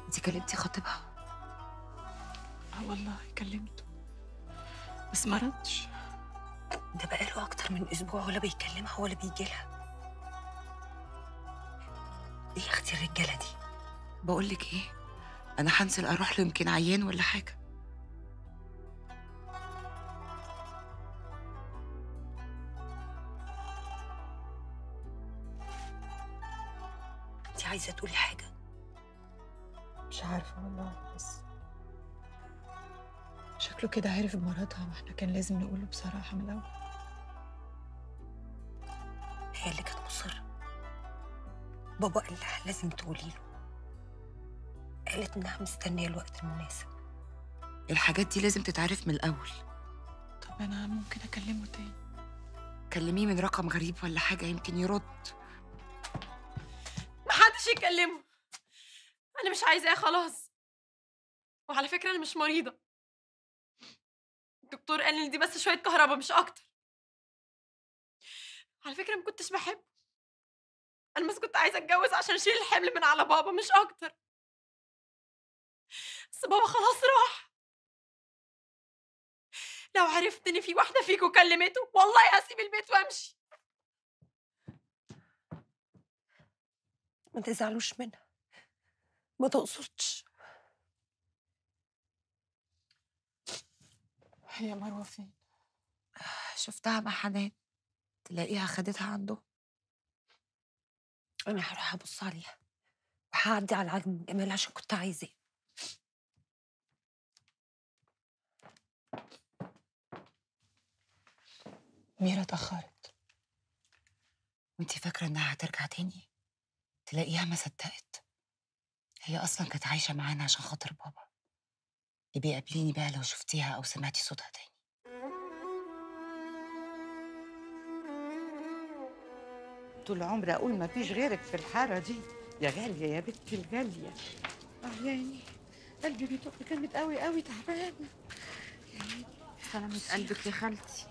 انت كلمتي خطيبها؟ اه والله كلمته بس ما ردش. ده بقاله اكتر من اسبوع ولا بيكلمها ولا بيجيلها. ايه يا اختي الرجاله دي؟ بقول لك ايه، انا هنزل اروح له، يمكن عيان ولا حاجه. عايزة تقولي حاجة؟ مش عارفة والله، بس شكله كده عارف بمرضها، واحنا كان لازم نقوله بصراحة من الأول. هي اللي كانت مصرة. بابا قال لها لازم تقولي له، قالت إنها مستنية الوقت المناسب. الحاجات دي لازم تتعرف من الأول. طب أنا ممكن أكلمه تاني؟ كلميه من رقم غريب ولا حاجة، يمكن يرد. محدش يكلمه، انا مش عايزاه خلاص. وعلى فكره انا مش مريضه، الدكتور قال لي دي بس شويه كهرباء مش اكتر. على فكره ما كنتش بحبه، انا بس كنت عايزه اتجوز عشان اشيل الحمل من على بابا مش اكتر. بس بابا خلاص راح. لو عرفت ان في واحده فيكم كلمته والله هسيب البيت وامشي. ما تزعلوش منها، ما تقصدش. هي مروه فين؟ شفتها مع حنان، تلاقيها خدتها عنده. انا هروح ابص عليها وهعدي على عجم جمال عشان كنت عايزاه. ميرا اتاخرت. وانتي فاكره انها هترجع تاني؟ تلاقيها ما صدقت. هي اصلا كانت عايشه معانا عشان خاطر بابا. يبقى قابليني بقى لو شفتيها او سمعتي صوتها تاني. طول عمري اقول ما فيش غيرك في الحاره دي يا غاليه، يا بنتي الغاليه. اه يا عيني، قلبي بيدق جامد قوي قوي، تعبانه. يا عيني سلامة قلبك يا خالتي.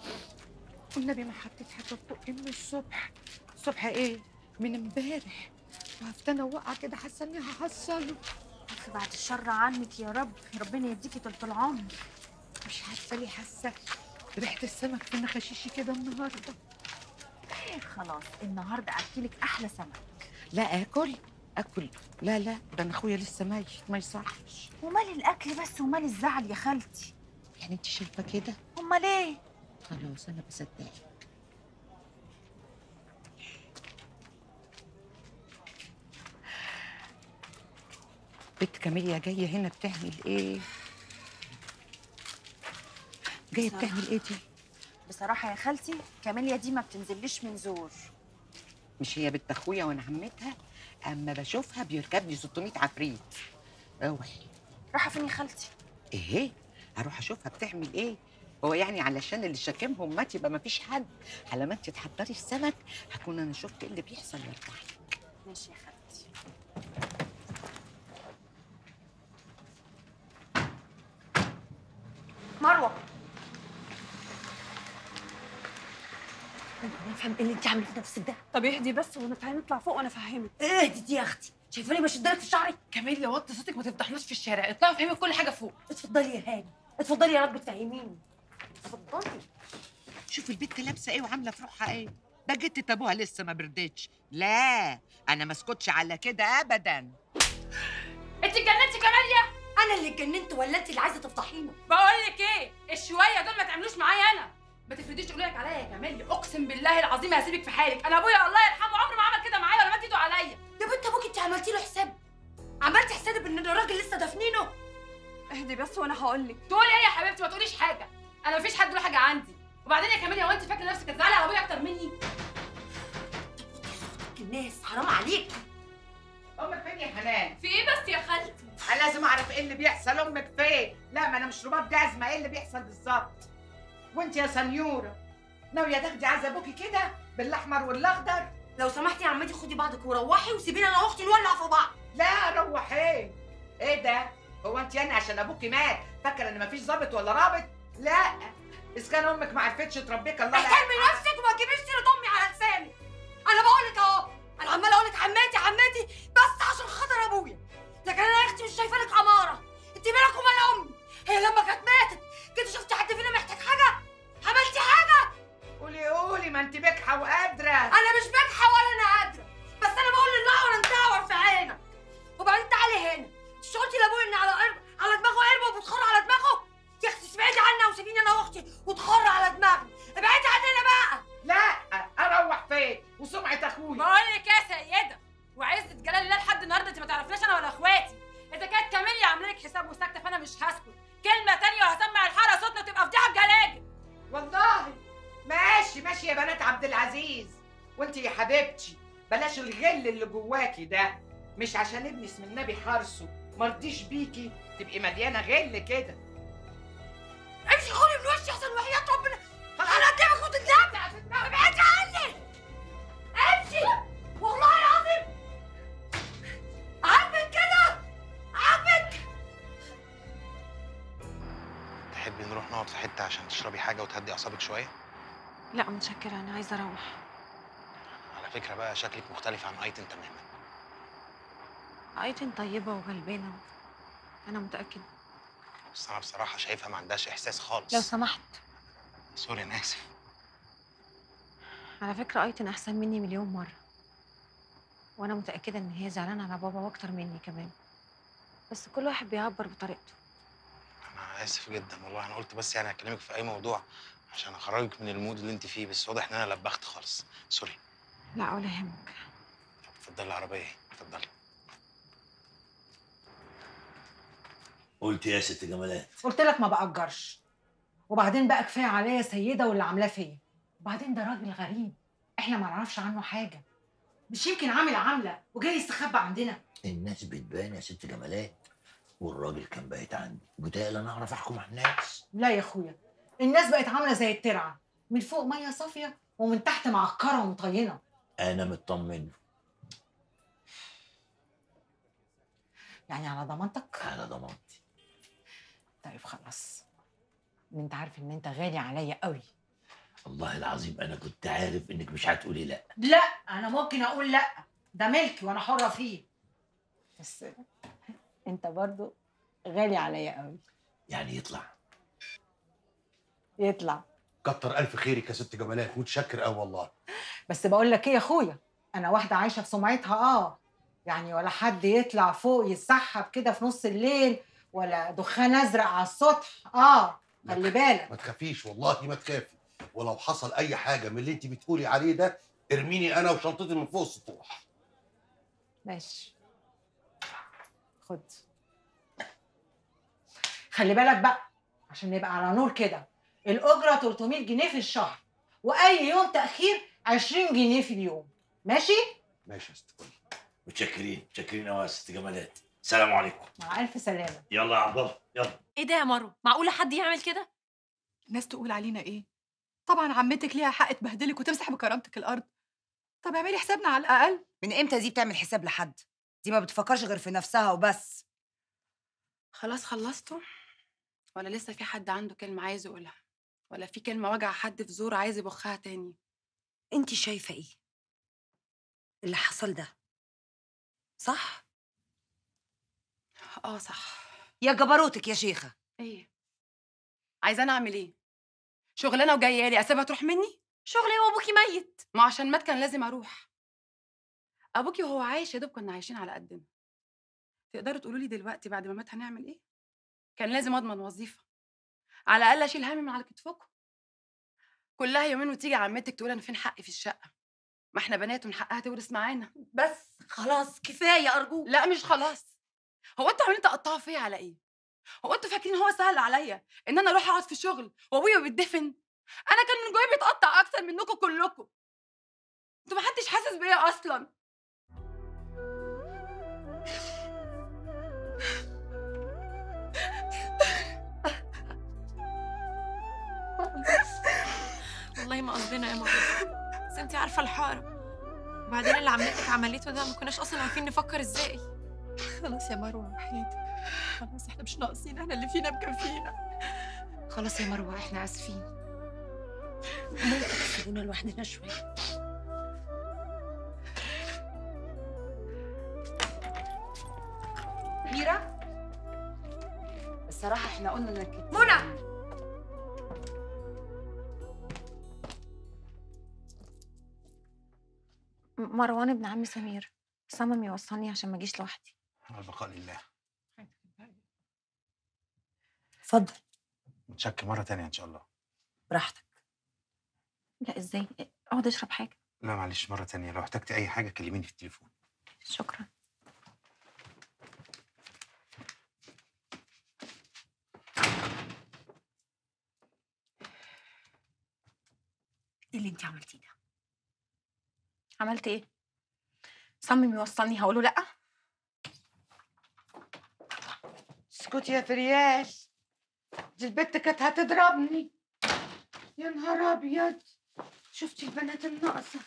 والنبي ما حطيت حاجه في بقي من الصبح. الصبح ايه؟ من امبارح. وقفت انا وقع كده، حاسه اني هحصله. بس بعد الشر عنك يا رب، ربنا يديكي طول العمر. مش عارفه ليه حاسه ريحه السمك في نخاشيشي كده النهارده. خلاص النهارده اكلك احلى سمك. لا اكل لا، ده انا اخويا لسه ميت ما يصحش. ومال الاكل بس ومال الزعل يا خالتي؟ يعني انت شايفه كده؟ امال ايه؟ خلاص انا بصدقك. بنت كاميليا جايه هنا بتعمل ايه؟ جايه بتعمل ايه دي؟ بصراحه يا خالتي كاميليا دي ما بتنزليش من زور. مش هي بنت اخويا وانا عمتها، اما بشوفها بيركبني 600 عفريت. اوعي. رايحه فين يا خالتي؟ ايه؟ هروح اشوفها بتعمل ايه؟ هو يعني علشان اللي شاكمهم مات يبقى ما فيش حد؟ على ما انت تحضري السمك هكون انا شفت ايه اللي بيحصل وارجع لك. ماشي يا خالتي. مروه، انا فاهم ايه اللي انت عامله في نفسك ده. طب اهدي بس ونتعالى نطلع فوق وانا افهمك. اهدي دي يا اختي، شايفاني بشدلك في شعرك؟ كاميليا وطي صوتك، ما تفضحناش في الشارع، اطلعي فهمي كل حاجه فوق. اتفضلي يا هاني، اتفضلي يا رب تفهميني. اتفضلي. شوف البت لابسه ايه وعامله في روحها ايه. ده جت تابوها لسه ما بردتش. لا انا ما اسكتش على كده ابدا. انت اتجننتي كمان يا؟ انا اللي اتجننت ولا انت اللي عايزه تفضحينا؟ بقول لك ايه، الشويه دول ما تعملوش معايا انا. ما تفرديش قلوبك عليا يا كمالي، اقسم بالله العظيم هسيبك في حالك. انا ابويا الله يرحمه عمره ما عمل كده معايا ولا مد ايده عليا. ده بنت ابوك انت عملتي له حساب؟ عملتي حسابك ان الراجل لسه دفنينه؟ اهدي بس وانا هقول لك. تقولي ايه يا حبيبتي؟ ما تقوليش حاجه، انا مفيش حد له حاجه عندي. وبعدين يا كمالي هو انت فاكره نفسك هتزعلي على ابويا اكتر مني؟ طب صوتك الناس حرام عليك. امك فين يا حنان؟ في ايه بس يا خالتي؟ انا لازم اعرف ايه اللي بيحصل. امك فين؟ لا ما انا مش رباط جزمه. ايه اللي بيحصل بالظبط؟ وانت يا سنيوره ناويه تاخدي عز ابوكي كده بالاحمر والاخضر؟ لو سمحتي يا عمتي خدي بعضك وروحي وسيبيني انا واختي نولع في بعض. لا روحي. ايه ده؟ هو انت يعني عشان ابوكي مات فاكره ان مفيش ظابط ولا رابط؟ لا اذا كان امك ما عرفتش تربيك الله يرحمها. احترمي نفسك وما تجيبيش سيره امي على لساني. انا بقول لك اهو، انا عماله اقول لك عماتي عماتي بس عشان خاطر ابويا، لكن انا يا اختي مش شايفه لك عماره. انت مالك ومال امي؟ هي لما كانت ماتت كنت شفتي حد فينا محتاج حاجه؟ عملتي حاجه؟ قولي قولي، ما انت بجحه وقادره. انا مش بجحه ولا انا قادره، بس انا بقول للنعور انت نعور في عينك. وبعدين تعالي هنا، مش قلتي لابويا ان على دماغه قربه وبتخر على دماغه؟ يا اختي ابعدي عنا وسيبيني انا واختي وتخر على دماغي. ابعدي عننا بقى. لا اروح فين وسمعه اخويا؟ بقول لك يا سيده وعزه جلال الله لحد النهارده انت ما تعرفناش انا ولا اخواتي. اذا كانت كاميليا عامله لك حساب وساكته فانا مش هسكت كلمه ثانيه وهسمع الحاره صوتنا تبقى فضيحه بجلاجل. والله ماشي ماشي يا بنات عبد العزيز. وانت يا حبيبتي بلاش الغل اللي جواكي ده، مش عشان ابني اسم النبي حارسه مرضيش بيكي تبقي مليانه غل كده. امشي خدي من وشي احسن وحياه ربنا. انا قدامك وتتلم. ابعدي عني امشي والله العظيم. عمك كده عمك. تحبي نروح نقعد في حته عشان تشربي حاجه وتهدي اعصابك شويه؟ لا متشكره، انا عايزه اروح. على فكره بقى شكلك مختلف عن ايتن تماما. ايتن طيبه وغلبانه انا متاكده، بس انا بصراحه شايفها ما عندهاش احساس خالص. لو سمحت. سوري انا اسف. على فكره ايتن احسن مني مليون مره، وانا متاكده ان هي زعلانه على بابا واكتر مني كمان، بس كل واحد بيعبر بطريقته. انا اسف جدا والله، انا قلت بس يعني هكلمك في اي موضوع عشان اخرجك من المود اللي انت فيه، بس واضح ان انا لبخت خالص. سوري. لا ولا يهمك. طب اتفضلي العربيه. اتفضلي. قلت يا ست جمالات. قلت لك ما بأجرش. وبعدين بقى كفايه عليا سيده واللي عاملاه فيا. وبعدين ده راجل غريب احنا ما نعرفش عنه حاجه. مش يمكن عامل عامله وجاي يستخبى عندنا. الناس بتبان يا ست جمالات، والراجل كان بايت عندي وبيتهيألي انا اعرف احكم على الناس. لا يا اخويا، الناس بقت عامله زي الترعه، من فوق ميه صافيه ومن تحت معكره ومطينه. انا مطمن. يعني على ضمانتك؟ على ضمانتي. طيب خلاص، انت عارف ان انت غالي عليا قوي. والله العظيم انا كنت عارف انك مش هتقولي لا. لا انا ممكن اقول لا، ده ملكي وانا حره فيه، بس انت برضو غالي عليا قوي. يعني يطلع كتر الف خيرك يا ست جمالات، متشكر قوي والله. بس بقول لك ايه يا اخويا، انا واحده عايشه في سمعتها. يعني ولا حد يطلع فوق يتسحب كده في نص الليل ولا دخان ازرق على السطح. خلي بالك. ما تخافيش والله ما تخافي، ولو حصل اي حاجه من اللي انت بتقولي عليه ده ارميني انا وشنطتي من فوق السطوح. ماشي خد. خلي بالك بقى عشان نبقى على نور كده، الاجره 300 جنيه في الشهر، واي يوم تاخير 20 جنيه في اليوم. ماشي؟ ماشي يا ست كل. متشكرين متشكرين قوي يا ست جمالات. السلام عليكم. مع ألف سلامة. يلا يا عبد الله يلا. إيه ده يا مرو؟ معقولة حد يعمل كده؟ الناس تقول علينا إيه؟ طبعًا عمتك ليها حق تبهدلك وتمسح بكرامتك الأرض. طب اعملي حسابنا على الأقل. من إمتى دي بتعمل حساب لحد؟ دي ما بتفكرش غير في نفسها وبس. خلاص خلصتوا؟ ولا لسه في حد عنده كلمة عايز يقولها؟ ولا في كلمة وجع حد في زور عايز يبخها تاني؟ أنتِ شايفة إيه؟ اللي حصل ده صح؟ صح. يا جبروتك يا شيخه. ايه عايزه انا اعمل ايه؟ شغلانه وجايه لي اسيبها تروح مني؟ شغلي هو ابوكي ميت. ما عشان مات كان لازم اروح. ابوكي وهو عايش يا دوب كنا عايشين على قدنا. تقدروا تقولوا لي دلوقتي بعد ما مات هنعمل ايه؟ كان لازم اضمن وظيفه، على الاقل اشيل هم من على كتفكم. كلها يومين وتيجي عمتك تقول انا فين حقي في الشقه؟ ما احنا بنات ومن حقها تورث معانا. بس خلاص كفايه ارجوك. لا مش خلاص. هو انتوا عاملين تقطعوا فيا على ايه؟ هو انتوا فاكرين هو سهل عليا ان انا اروح اقعد في شغل وابويا بيتدفن؟ انا كان من جوايا بيتقطع اكتر منكم كلكم. انتوا ما حدش حاسس بيا اصلا. والله ما قصدنا يا ماما، بس انتي عارفه الحاره. وبعدين اللي عمتك عملته ده ما كناش اصلا عارفين نفكر ازاي. خلاص يا مروه وحياتي، خلاص احنا مش ناقصين، احنا اللي فينا مكفينا. خلاص يا مروه احنا اسفين. ممكن تسيبونا لوحدنا شويه؟ ميرا الصراحه احنا قلنا انك منى. مروان ابن عم سمير صمم يوصلني عشان ما اجيش لوحدي. على البقاء لله. اتفضل. متشكر مره تانية ان شاء الله. براحتك. لا ازاي؟ اقعد اشرب حاجه. لا معلش مره تانية، لو احتجت اي حاجه كلميني في التليفون. شكرا. ايه اللي انت عملتيه ده؟ عملت ايه؟ صمم يوصلني هقوله لأ؟ اسكتي يا فريال، دي البت كانت هتضربني. يا نهار ابيض، شفتي البنات الناقصه؟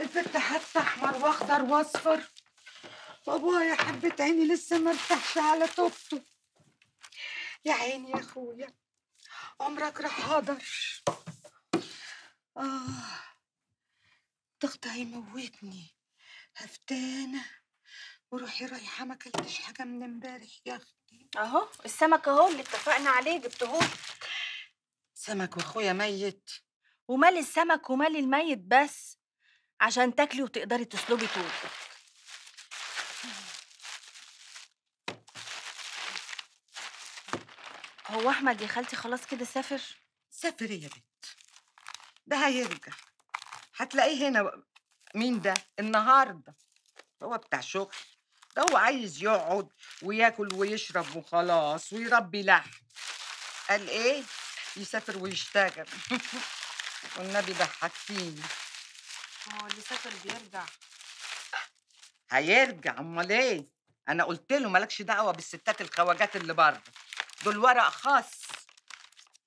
البت حتى احمر واخضر واصفر، وابوها يا حبه عيني لسه ما ارتاحش على توبته. يا عيني يا اخويا، عمرك راح هدر. الضغط هيموتني، هفتانه وروحي رايحه ما اكلتش حاجه من امبارح يا اختي. اهو السمك اهو اللي اتفقنا عليه جبتهولي. سمك واخويا ميت؟ ومال السمك ومال الميت بس عشان تاكلي وتقدري تسلبي طولك. هو احمد يا خالتي خلاص كده سافر؟ سافر يا بنت، ده هيرجع هتلاقيه هنا بقى. مين ده؟ النهارده هو بتاع شغل، ده هو عايز يقعد وياكل ويشرب وخلاص ويربي لحم. قال ايه؟ يسافر ويشتغل. والنبي ضحكتيني. هو اللي سافر بيرجع؟ هيرجع امال ايه؟ انا قلت له مالكش دعوه بالستات الخواجات اللي بره دول، ورق خاص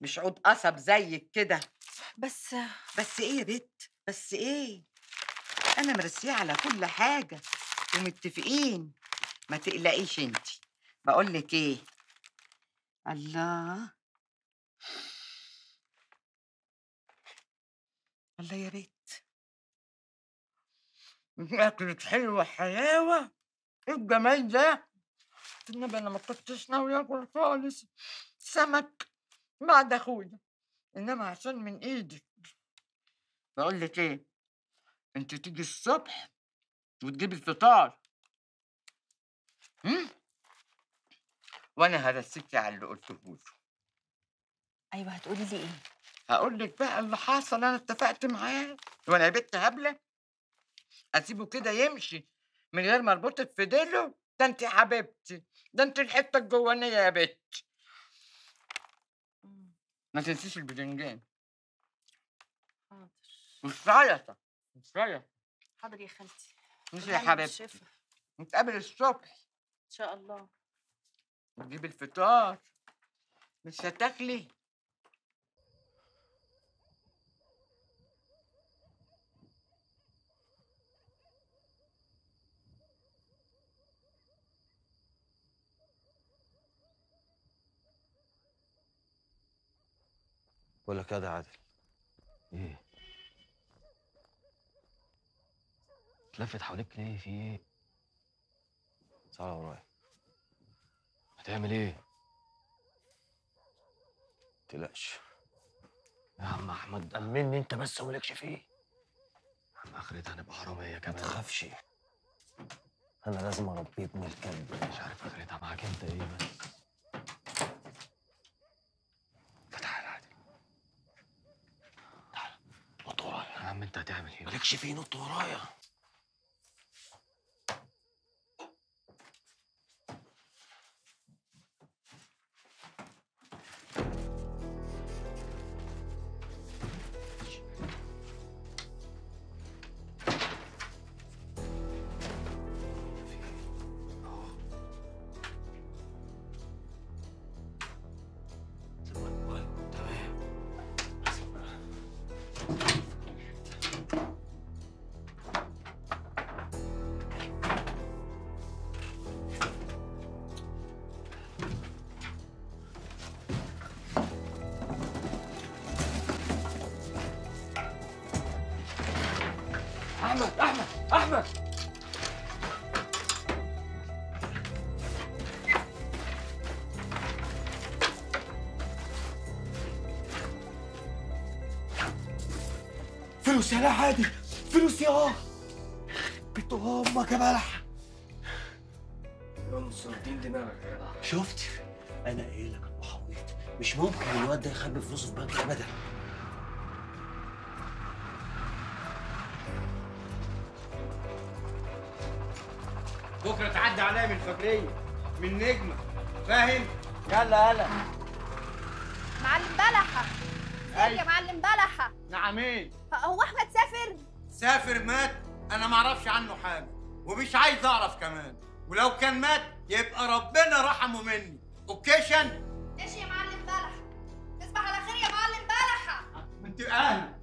مش عود قصب زيك كده. بس ايه يا بت؟ بس ايه؟ انا مرسيه على كل حاجه ومتفقين، ما تقلقيش انتي. بقول لك ايه، الله الله يا بت، اكلت حلوه حلاوه. ايه الجمال ده؟ النبي انا ما كنتش ناوي اكل خالص سمك بعد اخويا، انما عشان من ايدك. بقول لك ايه، انت تيجي الصبح وتجيبي الفطار، وانا هرسيكي على اللي قلتهوله. ايوه هتقولي لي ايه؟ هقول لك بقى اللي حصل، انا اتفقت معاه. وانا يا بت هبله اسيبه كده يمشي من غير ما اربطك في ديله؟ ده انت حبيبتي، ده انت الحته الجوانيه يا بت. ما تنسيش الباذنجان والسلطة. حاضر يا خالتي. ماشي يا حبيبتي، نتقابل الصبح ان شاء الله نجيب الفطار. مش هتاكلي؟ بقول لك يا عادل، ايه لفت حواليك ليه؟ في ايه؟ تعالى ورايا. هتعمل ايه؟ متقلقش، يا عم احمد امني انت بس ومالكش فيه. يا عم اخرتها هنبقى حراميه كمان. ما تخافش انا لازم اربيك من الكلب. مش عارف اخرتها معاك انت ايه بس. تعال عادل تعال نط ورايا. يا عم انت هتعمل ايه؟ مالكش فيه نط ورايا. فلوس يا لا عادي فلوس يا بنت امك يا بلح. ينصر دين دماغك يا بلح. شفت انا قايل لك ابو حويط مش ممكن الواد ده يخبي فلوسه في بنك ابدا. بكره تعدي عليا من الفجريه من نجمه فاهم؟ يلا يلا معلم بلحه. أيوة. يا معلم بلحه. نعمين هو احمد سافر؟ سافر مات انا ما اعرفش عنه حاجه ومش عايز اعرف كمان، ولو كان مات يبقى ربنا رحمه مني. اوكيشن ماشي يا معلم بلحه. تصبح على خير يا معلم بلحه. انت اهل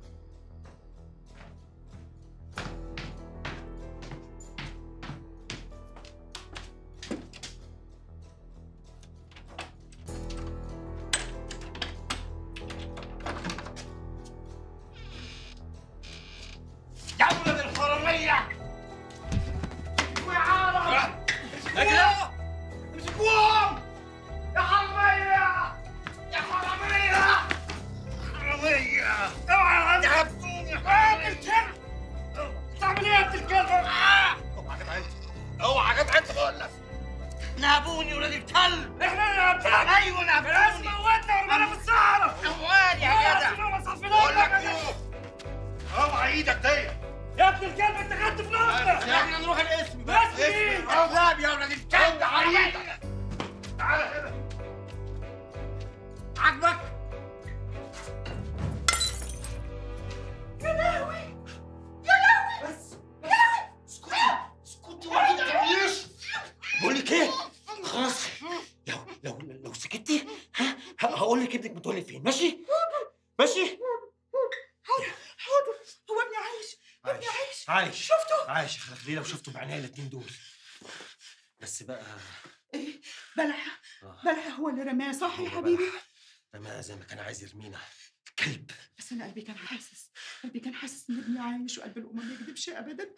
صح يا حبيبي؟ رماها زي ما كان عايز يرمينا كلب. بس انا قلبي كان حاسس، قلبي كان حاسس ان ابني عايش وقلب الام ما يكذبش ابدا.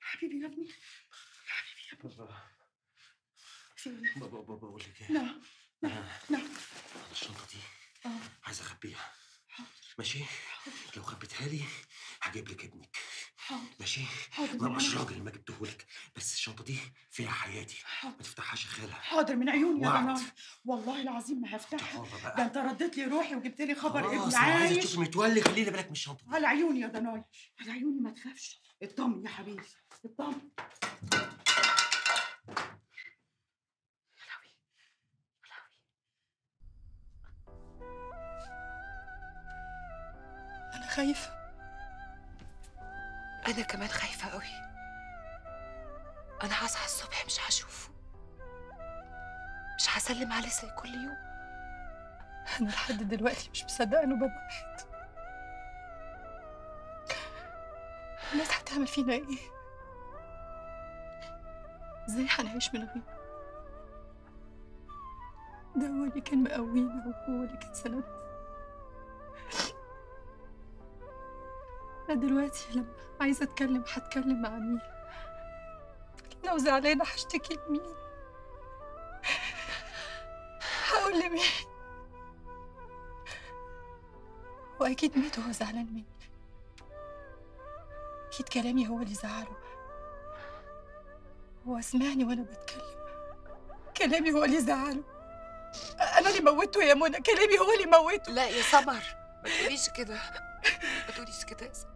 حبيبي يا ابني حبيبي يا ابني. بابا بابا اقول لك ايه؟ لا لا لا الشنطه دي عايز اخبيها. حاضر ماشي؟ لو خبيتها لي هجيب لك ابنك. حاضر ماشي؟ حاضر ما ابقاش راجل ما جبتهولك، بس الشنطه دي فيها حياتي. حاضر ما تفتحهاش خالها. حاضر من عيوني يا بنات والله العظيم ما هفتحها. ده انت رديت لي روحي وجبت لي خبر ابني عايش. عايزك تشوفي متولي خلي لي بالك من الشنطه. على عيوني يا دناي على عيوني ما تخافش. اطمن يا حبيبي اطمن. يا لهوي يا لهوي انا خايفه. أنا كمان خايفة قوي. أنا هصحى الصبح مش هشوفه، مش هسلم عليه زي كل يوم. أنا لحد دلوقتي مش مصدقة إنه بابا مات. الناس هتعمل فينا إيه؟ إزاي هنعيش من غيره؟ ده هو اللي كان مقوينا وهو اللي كان سندنا. أنا دلوقتي لما عايزة أتكلم هتكلم مع مين؟ لو زعلانة هشتكي لمين؟ هقول لمين؟ واكيد ميت وهو زعلان مني. اكيد كلامي هو اللي زعله. هو سمعني وانا بتكلم. كلامي هو اللي زعله. انا اللي موته يا منى، كلامي هو اللي موته. لا يا سمر، ما تقوليش كده، ما تقوليش كده يا سمر.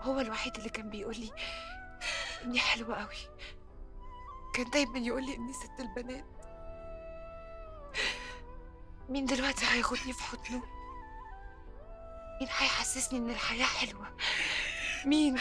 هو الوحيد اللي كان بيقول لي اني حلوه قوي. كان دايما يقول لي اني ست البنات. مين دلوقتي هياخدني في حضنه؟ مين هيحسسني ان الحياه حلوه؟ مين؟